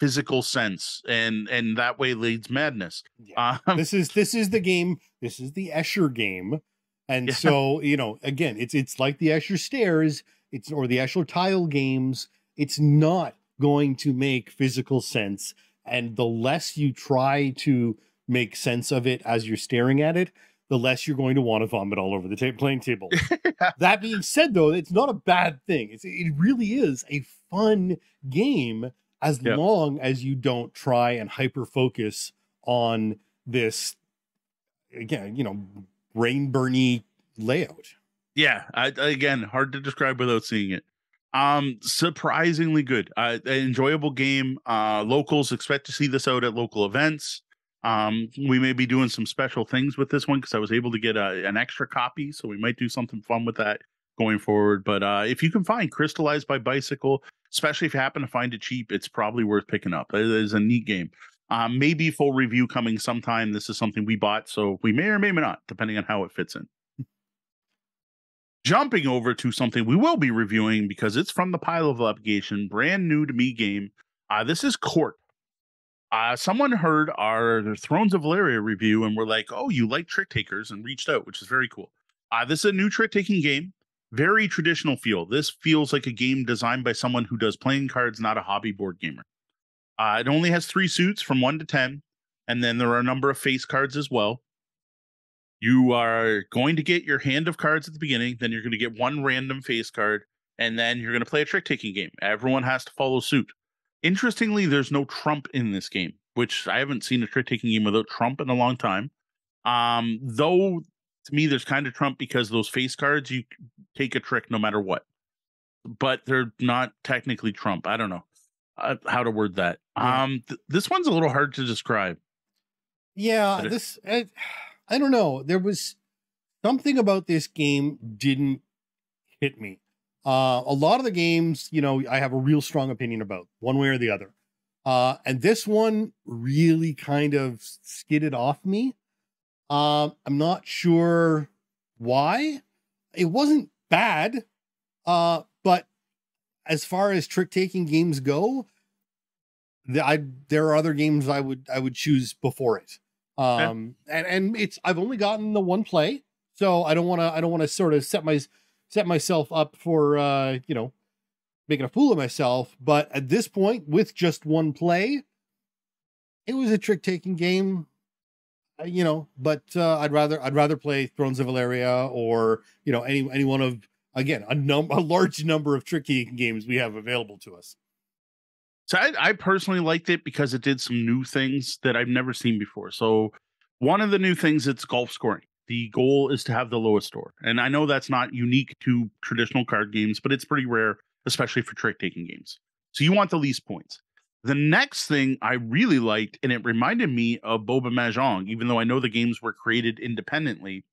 physical sense, and that way leads madness. Yeah. This is the game. This is the Escher game. And yeah. So, you know, again, it's like the Escher Stairs, or the Escher Tile games. It's not going to make physical sense. And the less you try to make sense of it as you're staring at it, the less you're going to want to vomit all over the playing table. That being said, though, it's not a bad thing. It really is a fun game as long as you don't try and hyper-focus on this, again, you know, brain-burny layout. Yeah, again, hard to describe without seeing it. Surprisingly good, enjoyable game. Locals, expect to see this out at local events. We may be doing some special things with this one because I was able to get an extra copy, so we might do something fun with that going forward. But if you can find Crystallized by Bicycle, especially if you happen to find it cheap, it's probably worth picking up. It is a neat game. Maybe full review coming sometime. This is something we bought, so we may or may not, depending on how it fits in. Jumping over to something we will be reviewing because it's from the Pile of Obligation, brand new to me game. This is Court. Someone heard our Thrones of Valeria review and were like, oh, you like trick takers, and reached out, which is very cool. This is a new trick taking game, very traditional feel. This feels like a game designed by someone who does playing cards, not a hobby board gamer. It only has 3 suits from 1 to 10, and then there are a number of face cards as well. You are going to get your hand of cards at the beginning, then you're going to get 1 random face card, and then you're going to play a trick-taking game. Everyone has to follow suit. Interestingly, there's no trump in this game, which I haven't seen a trick-taking game without trump in a long time. Though, to me, there's kind of trump because those face cards, you take a trick no matter what. But they're not technically trump. I don't know how to word that. Yeah. This one's a little hard to describe. Yeah, I don't know. There was something about this game didn't hit me. A lot of the games, you know, I have a real strong opinion about one way or the other. And this one really kind of skidded off me. I'm not sure why. It wasn't bad. But as far as trick-taking games go, there are other games I would choose before it. And I've only gotten the 1 play, so I don't want to sort of set myself up for, you know, making a fool of myself. But at this point, with just 1 play, it was a trick taking game, you know, but, I'd rather play Thrones of Valeria or, you know, any one of, again, a large number of trick taking games we have available to us. So I personally liked it because it did some new things that I've never seen before. So one of the new things, it's golf scoring. The goal is to have the lowest score. And I know that's not unique to traditional card games, but it's pretty rare, especially for trick-taking games. So you want the least points. The next thing I really liked, and it reminded me of Boba Mahjong, even though I know the games were created independently,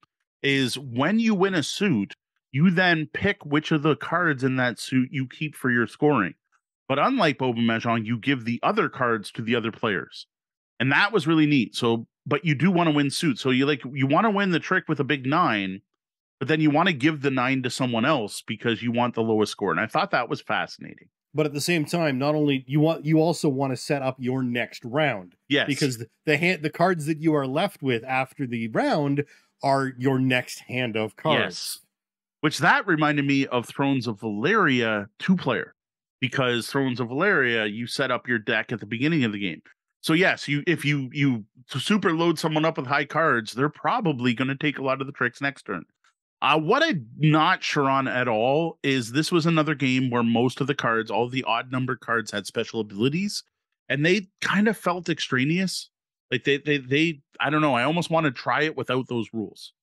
is when you win a suit, you then pick which of the cards in that suit you keep for your scoring. But unlike Boba Mahjong, you give the other cards to the other players. And that was really neat. So, but you do want to win suits. So you want to win the trick with a big 9, but then you want to give the 9 to someone else because you want the lowest score. And I thought that was fascinating. But at the same time, not only you also want to set up your next round. Yes. Because the cards that you are left with after the round are your next hand of cards. Yes. Which that reminded me of Thrones of Valeria 2-player. Because Thrones of Valeria, you set up your deck at the beginning of the game. So yes, if you super load someone up with high cards, they're probably going to take a lot of the tricks next turn. What I'm not sure on at all is this was another game where most of the cards, all the odd numbered cards, had special abilities, and they kind of felt extraneous. Like they I don't know. I almost want to try it without those rules.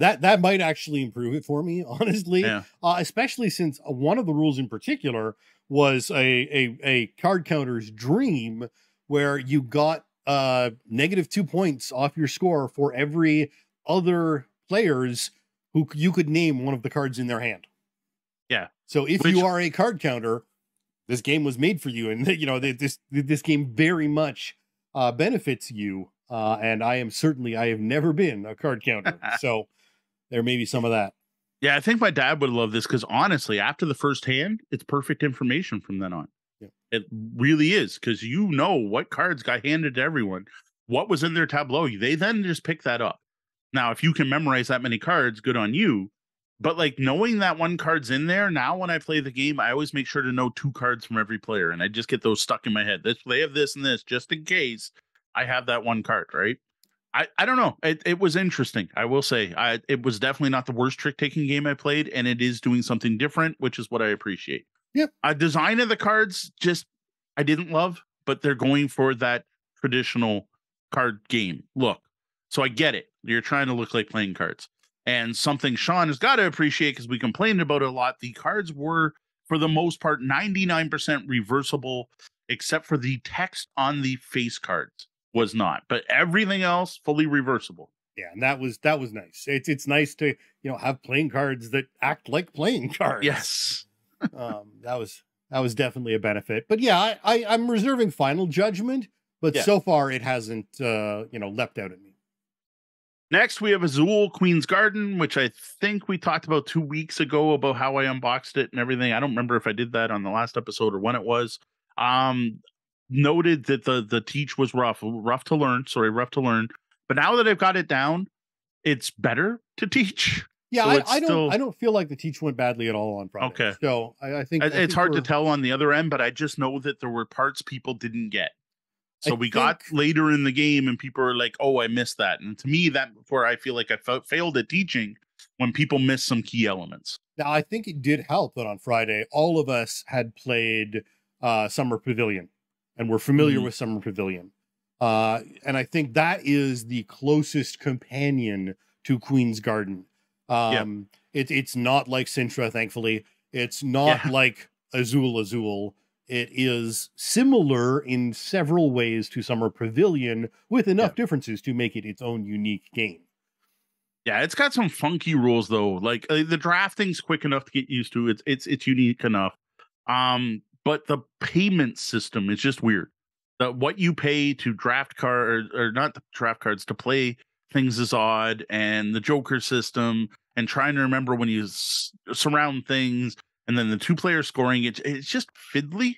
That might actually improve it for me, honestly, yeah. Especially since one of the rules in particular was a card counter's dream where you got negative 2 points off your score for every other player's who you could name one of the cards in their hand. Yeah. So if you are a card counter, this game was made for you. And, you know, this game very much benefits you. And I have never been a card counter. So there may be some of that. Yeah, I think my dad would love this because honestly, after the first hand, it's perfect information from then on. Yeah. It really is because you know what cards got handed to everyone, what was in their tableau. They then just pick that up. Now, if you can memorize that many cards, good on you. But like knowing that one card's in there, now when I play the game, I always make sure to know two cards from every player, and I just get those stuck in my head. This, they have this and this, just in case I have that one card, right? I don't know. It was interesting. I will say it was definitely not the worst trick-taking game I played, and it is doing something different, which is what I appreciate. Yep. Design of the cards, just I didn't love, but they're going for that traditional card game look. So I get it. You're trying to look like playing cards. And something Sean has got to appreciate, because we complained about it a lot, the cards were, for the most part, 99% reversible, except for the text on the face cards was not. But everything else, fully reversible. Yeah, and that was nice. It's nice to, you know, have playing cards that act like playing cards. Yes. That was definitely a benefit. But yeah, I'm reserving final judgment, but so far it hasn't, leapt out at me. Next, we have Azul Queen's Garden, which I think we talked about 2 weeks ago about how I unboxed it and everything. I don't remember if I did that on the last episode or when it was. Noted that the teach was rough to learn. But now that I've got it down, it's better to teach. Yeah, so I don't feel like the teach went badly at all on Friday. Okay. So I think it's hard to tell on the other end, but I just know that there were parts people didn't get. So we got later in the game and people are like, oh, I missed that. And to me, that's where I feel like I failed at teaching, when people missed some key elements. Now, I think it did help that on Friday, all of us had played Summer Pavilion and were familiar with Summer Pavilion. And I think that is the closest companion to Queen's Garden. It's not like Sintra, thankfully. It's not like Azul. It is similar in several ways to Summer Pavilion, with enough differences to make it its own unique game. Yeah, it's got some funky rules though. Like the drafting's quick enough to get used to. It's unique enough. But the payment system is just weird. What you pay to draft cards, or not draft cards, to play things is odd, and the Joker system, and trying to remember when you surround things. And then the two-player scoring, it's just fiddly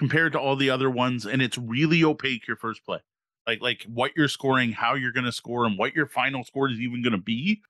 compared to all the other ones, and it's really opaque your first play. Like what you're scoring, how you're going to score, and what your final score is even going to be,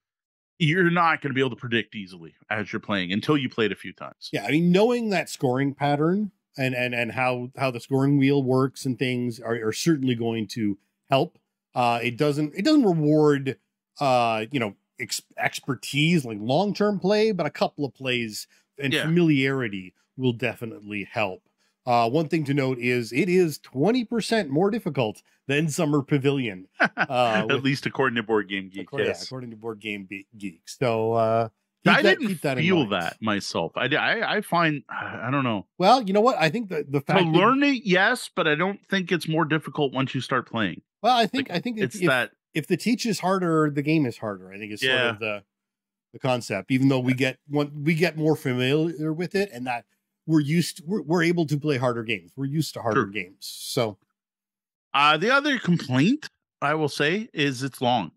you're not going to be able to predict easily as you're playing until you play it a few times. Yeah, I mean, knowing that scoring pattern and how the scoring wheel works and things are certainly going to help. It doesn't reward expertise like long-term play, but a couple of plays and familiarity will definitely help. One thing to note is it is 20% more difficult than Summer Pavilion. At least according to Board Game Geek. Yes. Yeah, according to Board Game Geek. So I didn't feel that myself. I find, I don't know. Well, you know what? I think the fact to learn it, yes, but I don't think it's more difficult once you start playing. Well, I think if the teach is harder, the game is harder. I think it's sort of the concept, even though we get more familiar with it, and that we're able to play harder games. We're used to harder games. So the other complaint I will say is it's long,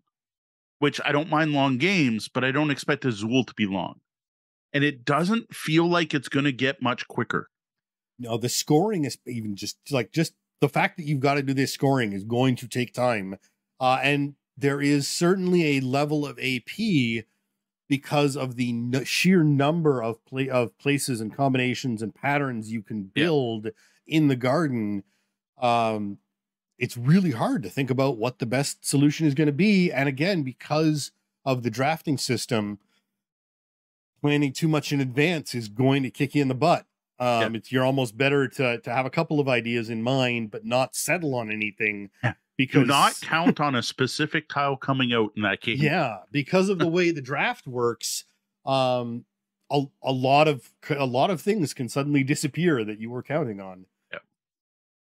which I don't mind long games, but I don't expect Azul to be long, and it doesn't feel like it's going to get much quicker. No, the scoring is even just the fact that you've got to do this scoring is going to take time. And there is certainly a level of AP because of the sheer number of places and combinations and patterns you can build in the garden. It's really hard to think about what the best solution is going to be. And again, because of the drafting system, planning too much in advance is going to kick you in the butt. You're almost better to have a couple of ideas in mind, but not settle on anything. Yeah. Because, do not count on a specific tile coming out in that case. Yeah, because of the way the draft works, a lot of things can suddenly disappear that you were counting on. Yeah.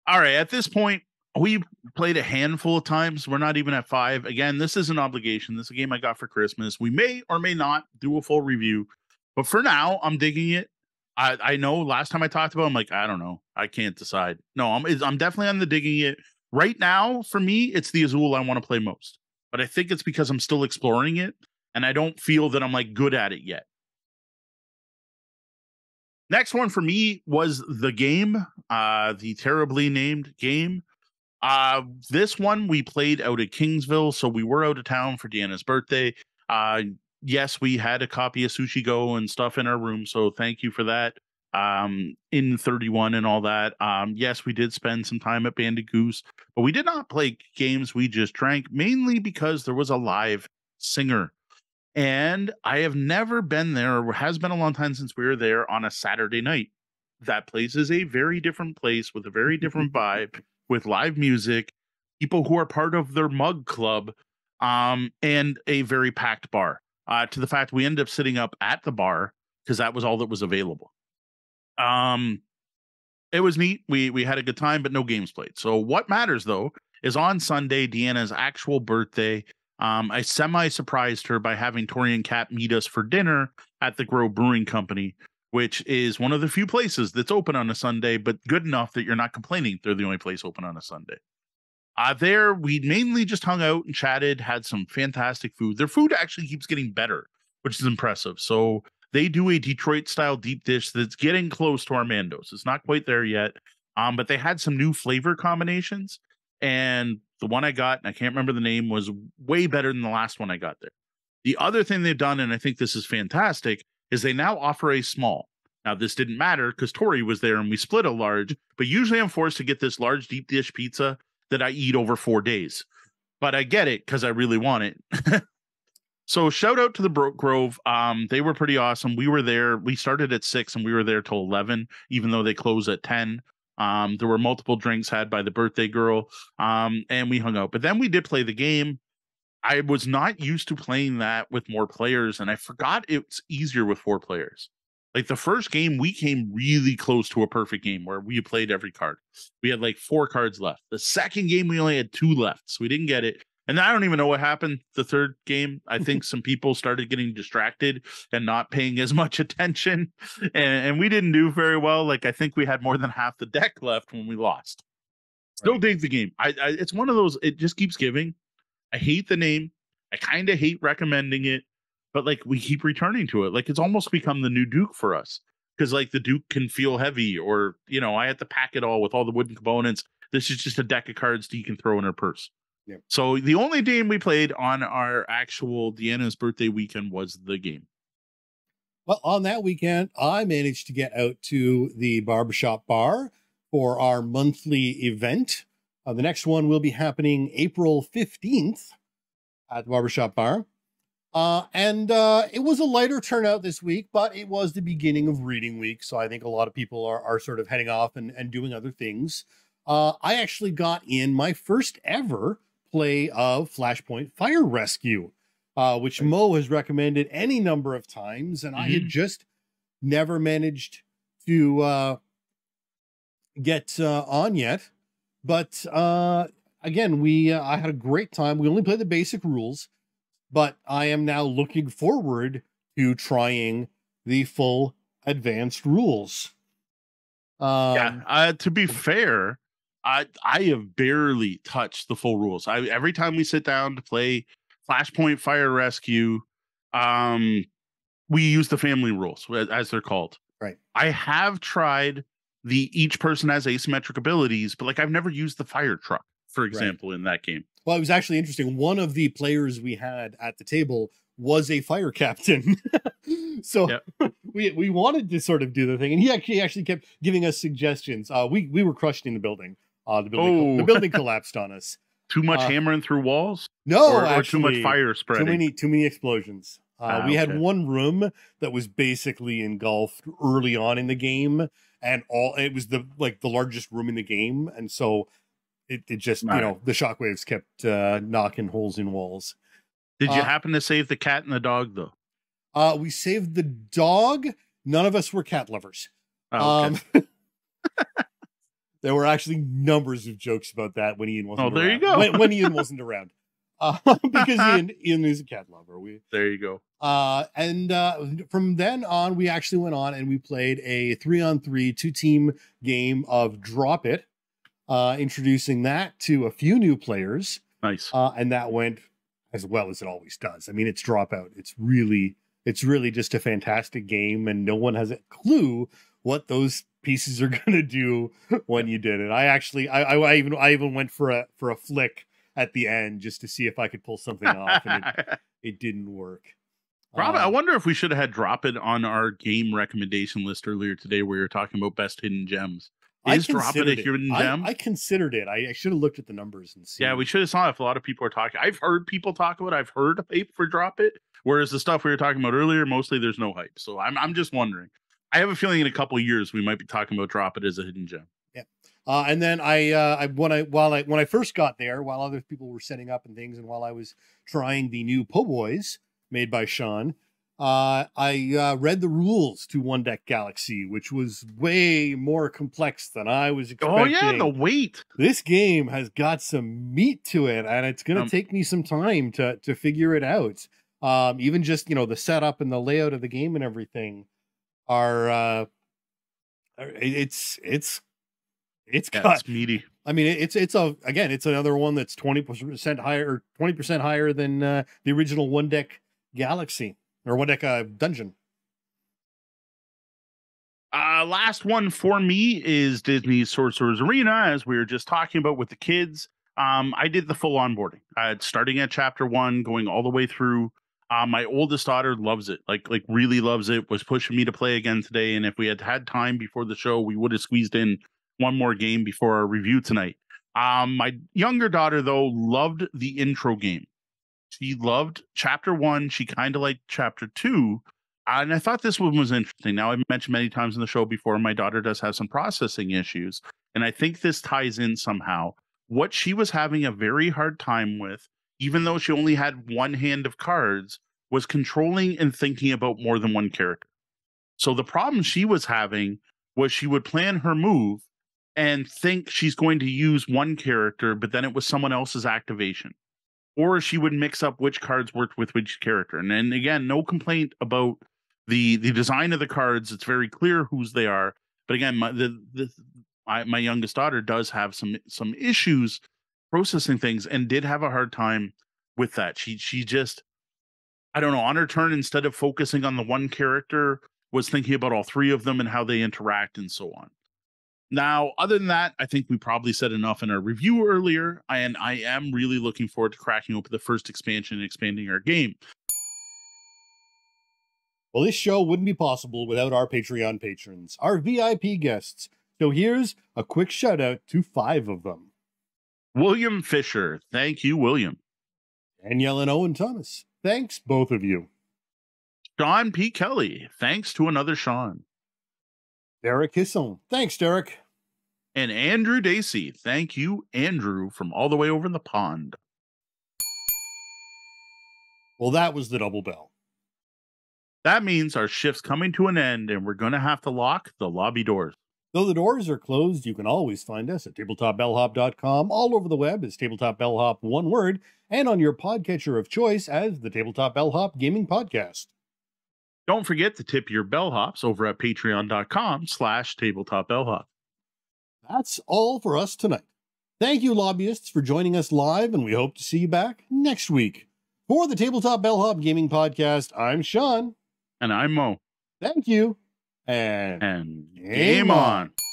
All right. At this point, we played a handful of times. We're not even at 5. Again, this is an obligation. This is a game I got for Christmas. We may or may not do a full review, but for now, I'm digging it. I know last time I talked about it, I'm like, I don't know. I can't decide. No, I'm definitely on the digging it. Right now, for me, it's the Azul I want to play most. But I think it's because I'm still exploring it, and I don't feel that I'm, like, good at it yet. Next one for me was the game, the terribly named game. This one we played out at Kingsville, so we were out of town for Deanna's birthday. yes, we had a copy of Sushi Go and stuff in our room, so thank you for that. In 31 and all that. Yes, we did spend some time at Bandit Goose, but we did not play games. We just drank, mainly because there was a live singer. And I have never been there, or has been a long time since we were there on a Saturday night. That place is a very different place with a very different vibe, with live music, people who are part of their mug club, and a very packed bar, to the fact we ended up sitting up at the bar because that was all that was available. It was neat. We had a good time, but no games played. So what matters, though, is on Sunday, Deanna's actual birthday. I semi-surprised her by having Tori and Cap meet us for dinner at the Grow Brewing Company, which is one of the few places that's open on a Sunday, but good enough that you're not complaining they're the only place open on a Sunday. There, we mainly just hung out and chatted, had some fantastic food. Their food actually keeps getting better, which is impressive. So they do a Detroit-style deep dish that's getting close to our Mando's. It's not quite there yet, but they had some new flavor combinations. And the one I got, and I can't remember the name, was way better than the last one I got there. The other thing they've done, and I think this is fantastic, is they now offer a small. Now, this didn't matter because Tori was there and we split a large, but usually I'm forced to get this large deep dish pizza that I eat over 4 days. But I get it because I really want it. So shout out to the Brook Grove. They were pretty awesome. We were there. We started at 6 and we were there till 11, even though they close at 10. There were multiple drinks had by the birthday girl, and we hung out. But then we did play the game. I was not used to playing that with more players, and I forgot it's easier with 4 players. Like the first game, we came really close to a perfect game where we played every card. We had like 4 cards left. The second game, we only had 2 left, so we didn't get it. And I don't even know what happened the third game. I think some people started getting distracted and not paying as much attention. And we didn't do very well. Like, I think we had more than half the deck left when we lost. Still right. Dig the game. I it's one of those, it just keeps giving. I hate the name. I kind of hate recommending it. But, like, we keep returning to it. Like, it's almost become the new Duke for us. Because, like, the Duke can feel heavy. Or, you know, I had to pack it all with all the wooden components. This is just a deck of cards that you can throw in her purse. Yep. So the only game we played on our actual Deanna's birthday weekend was the game. Well, on that weekend, I managed to get out to the Barbershop Bar for our monthly event. The next one will be happening April 15th at the Barbershop Bar. It was a lighter turnout this week, but it was the beginning of reading week. So I think a lot of people are sort of heading off and doing other things. I actually got in my first ever play of Flashpoint Fire Rescue, which Mo has recommended any number of times, and I had just never managed to get on yet. But again, I had a great time. We only played the basic rules, but I am now looking forward to trying the full advanced rules. To be fair, I have barely touched the full rules. Every time we sit down to play Flashpoint Fire Rescue, we use the family rules, as they're called. Right. I have tried the each person has asymmetric abilities, but like I've never used the fire truck, for example, in that game. Well, it was actually interesting. One of the players we had at the table was a fire captain. So yep. we wanted to sort of do the thing, and he actually kept giving us suggestions. We were crushed in the building. The building collapsed on us. Too much hammering through walls? No, actually, or too much fire spreading. Too many explosions. We had one room that was basically engulfed early on in the game, and it was the largest room in the game, and so it just the shockwaves kept knocking holes in walls. Did you happen to save the cat and the dog though? We saved the dog. None of us were cat lovers. Oh, okay. There were actually numbers of jokes about that when Ian wasn't around. Oh, there you go. When Ian wasn't around. Because Ian is a cat lover. There you go. From then on, we actually went on and we played a 3-on-3 2-team game of Drop It, introducing that to a few new players. Nice. And that went as well as it always does. I mean, it's Dropout. It's really just a fantastic game, and no one has a clue what those pieces are going to do when you did it. I even went for a flick at the end just to see if I could pull something off, and it didn't work. Robin, I wonder if we should have had Drop It on our game recommendation list earlier today where we were talking about best hidden gems. Is Drop It a hidden gem? I considered it. I should have looked at the numbers and seen. Yeah, we should have saw if a lot of people are talking. I've heard people talk about it. I've heard a hype for Drop It, whereas the stuff we were talking about earlier, mostly there's no hype. So I'm just wondering. I have a feeling in a couple of years we might be talking about Drop It as a hidden gem. Yeah. And then when I first got there, while other people were setting up and things, and while I was trying the new Po' Boys made by Sean, I read the rules to One Deck Galaxy, which was way more complex than I was expecting. Oh yeah, the weight. This game has got some meat to it, and it's going to take me some time to figure it out. Even just, you know, the setup and the layout of the game and everything are it's meaty. I mean, it's another one that's 20% higher, or 20% higher than the original One Deck Galaxy or One Deck Dungeon. Last one for me is Disney's Sorcerer's Arena, as we were just talking about with the kids. I did the full onboarding, starting at chapter 1, going all the way through. My oldest daughter loves it, like really loves it. Was pushing me to play again today, and if we had had time before the show, we would have squeezed in one more game before our review tonight. My younger daughter, though, loved the intro game. She loved chapter 1. She kind of liked chapter 2. And I thought this one was interesting. Now, I've mentioned many times in the show before, my daughter does have some processing issues, and I think this ties in somehow. What she was having a very hard time with, even though she only had one hand of cards, was controlling and thinking about more than one character. So the problem she was having was she would plan her move and think she's going to use one character, but then it was someone else's activation. Or she would mix up which cards worked with which character. And again, no complaint about the design of the cards. It's very clear whose they are. But again, my youngest daughter does have some issues processing things and did have a hard time with that. She just, I don't know, on her turn, instead of focusing on the one character, was thinking about all three of them and how they interact and so on. Now, other than that, I think we probably said enough in our review earlier, and I am really looking forward to cracking open the first expansion and expanding our game. Well, this show wouldn't be possible without our Patreon patrons, our VIP guests. So here's a quick shout out to 5 of them. William Fisher. Thank you, William. Danielle and Owen Thomas. Thanks, both of you. Sean P. Kelly. Thanks to another Sean. Derek Hisson. Thanks, Derek. And Andrew Dacey. Thank you, Andrew, from all the way over in the pond. Well, that was the double bell. That means our shift's coming to an end, and we're going to have to lock the lobby doors. Though the doors are closed, you can always find us at tabletopbellhop.com, all over the web as Tabletop Bellhop, one word, and on your podcatcher of choice as the Tabletop Bellhop Gaming Podcast. Don't forget to tip your bellhops over at patreon.com/tabletopbellhop. That's all for us tonight. Thank you, lobbyists, for joining us live, and we hope to see you back next week. For the Tabletop Bellhop Gaming Podcast, I'm Sean. And I'm Mo. Thank you. And game on.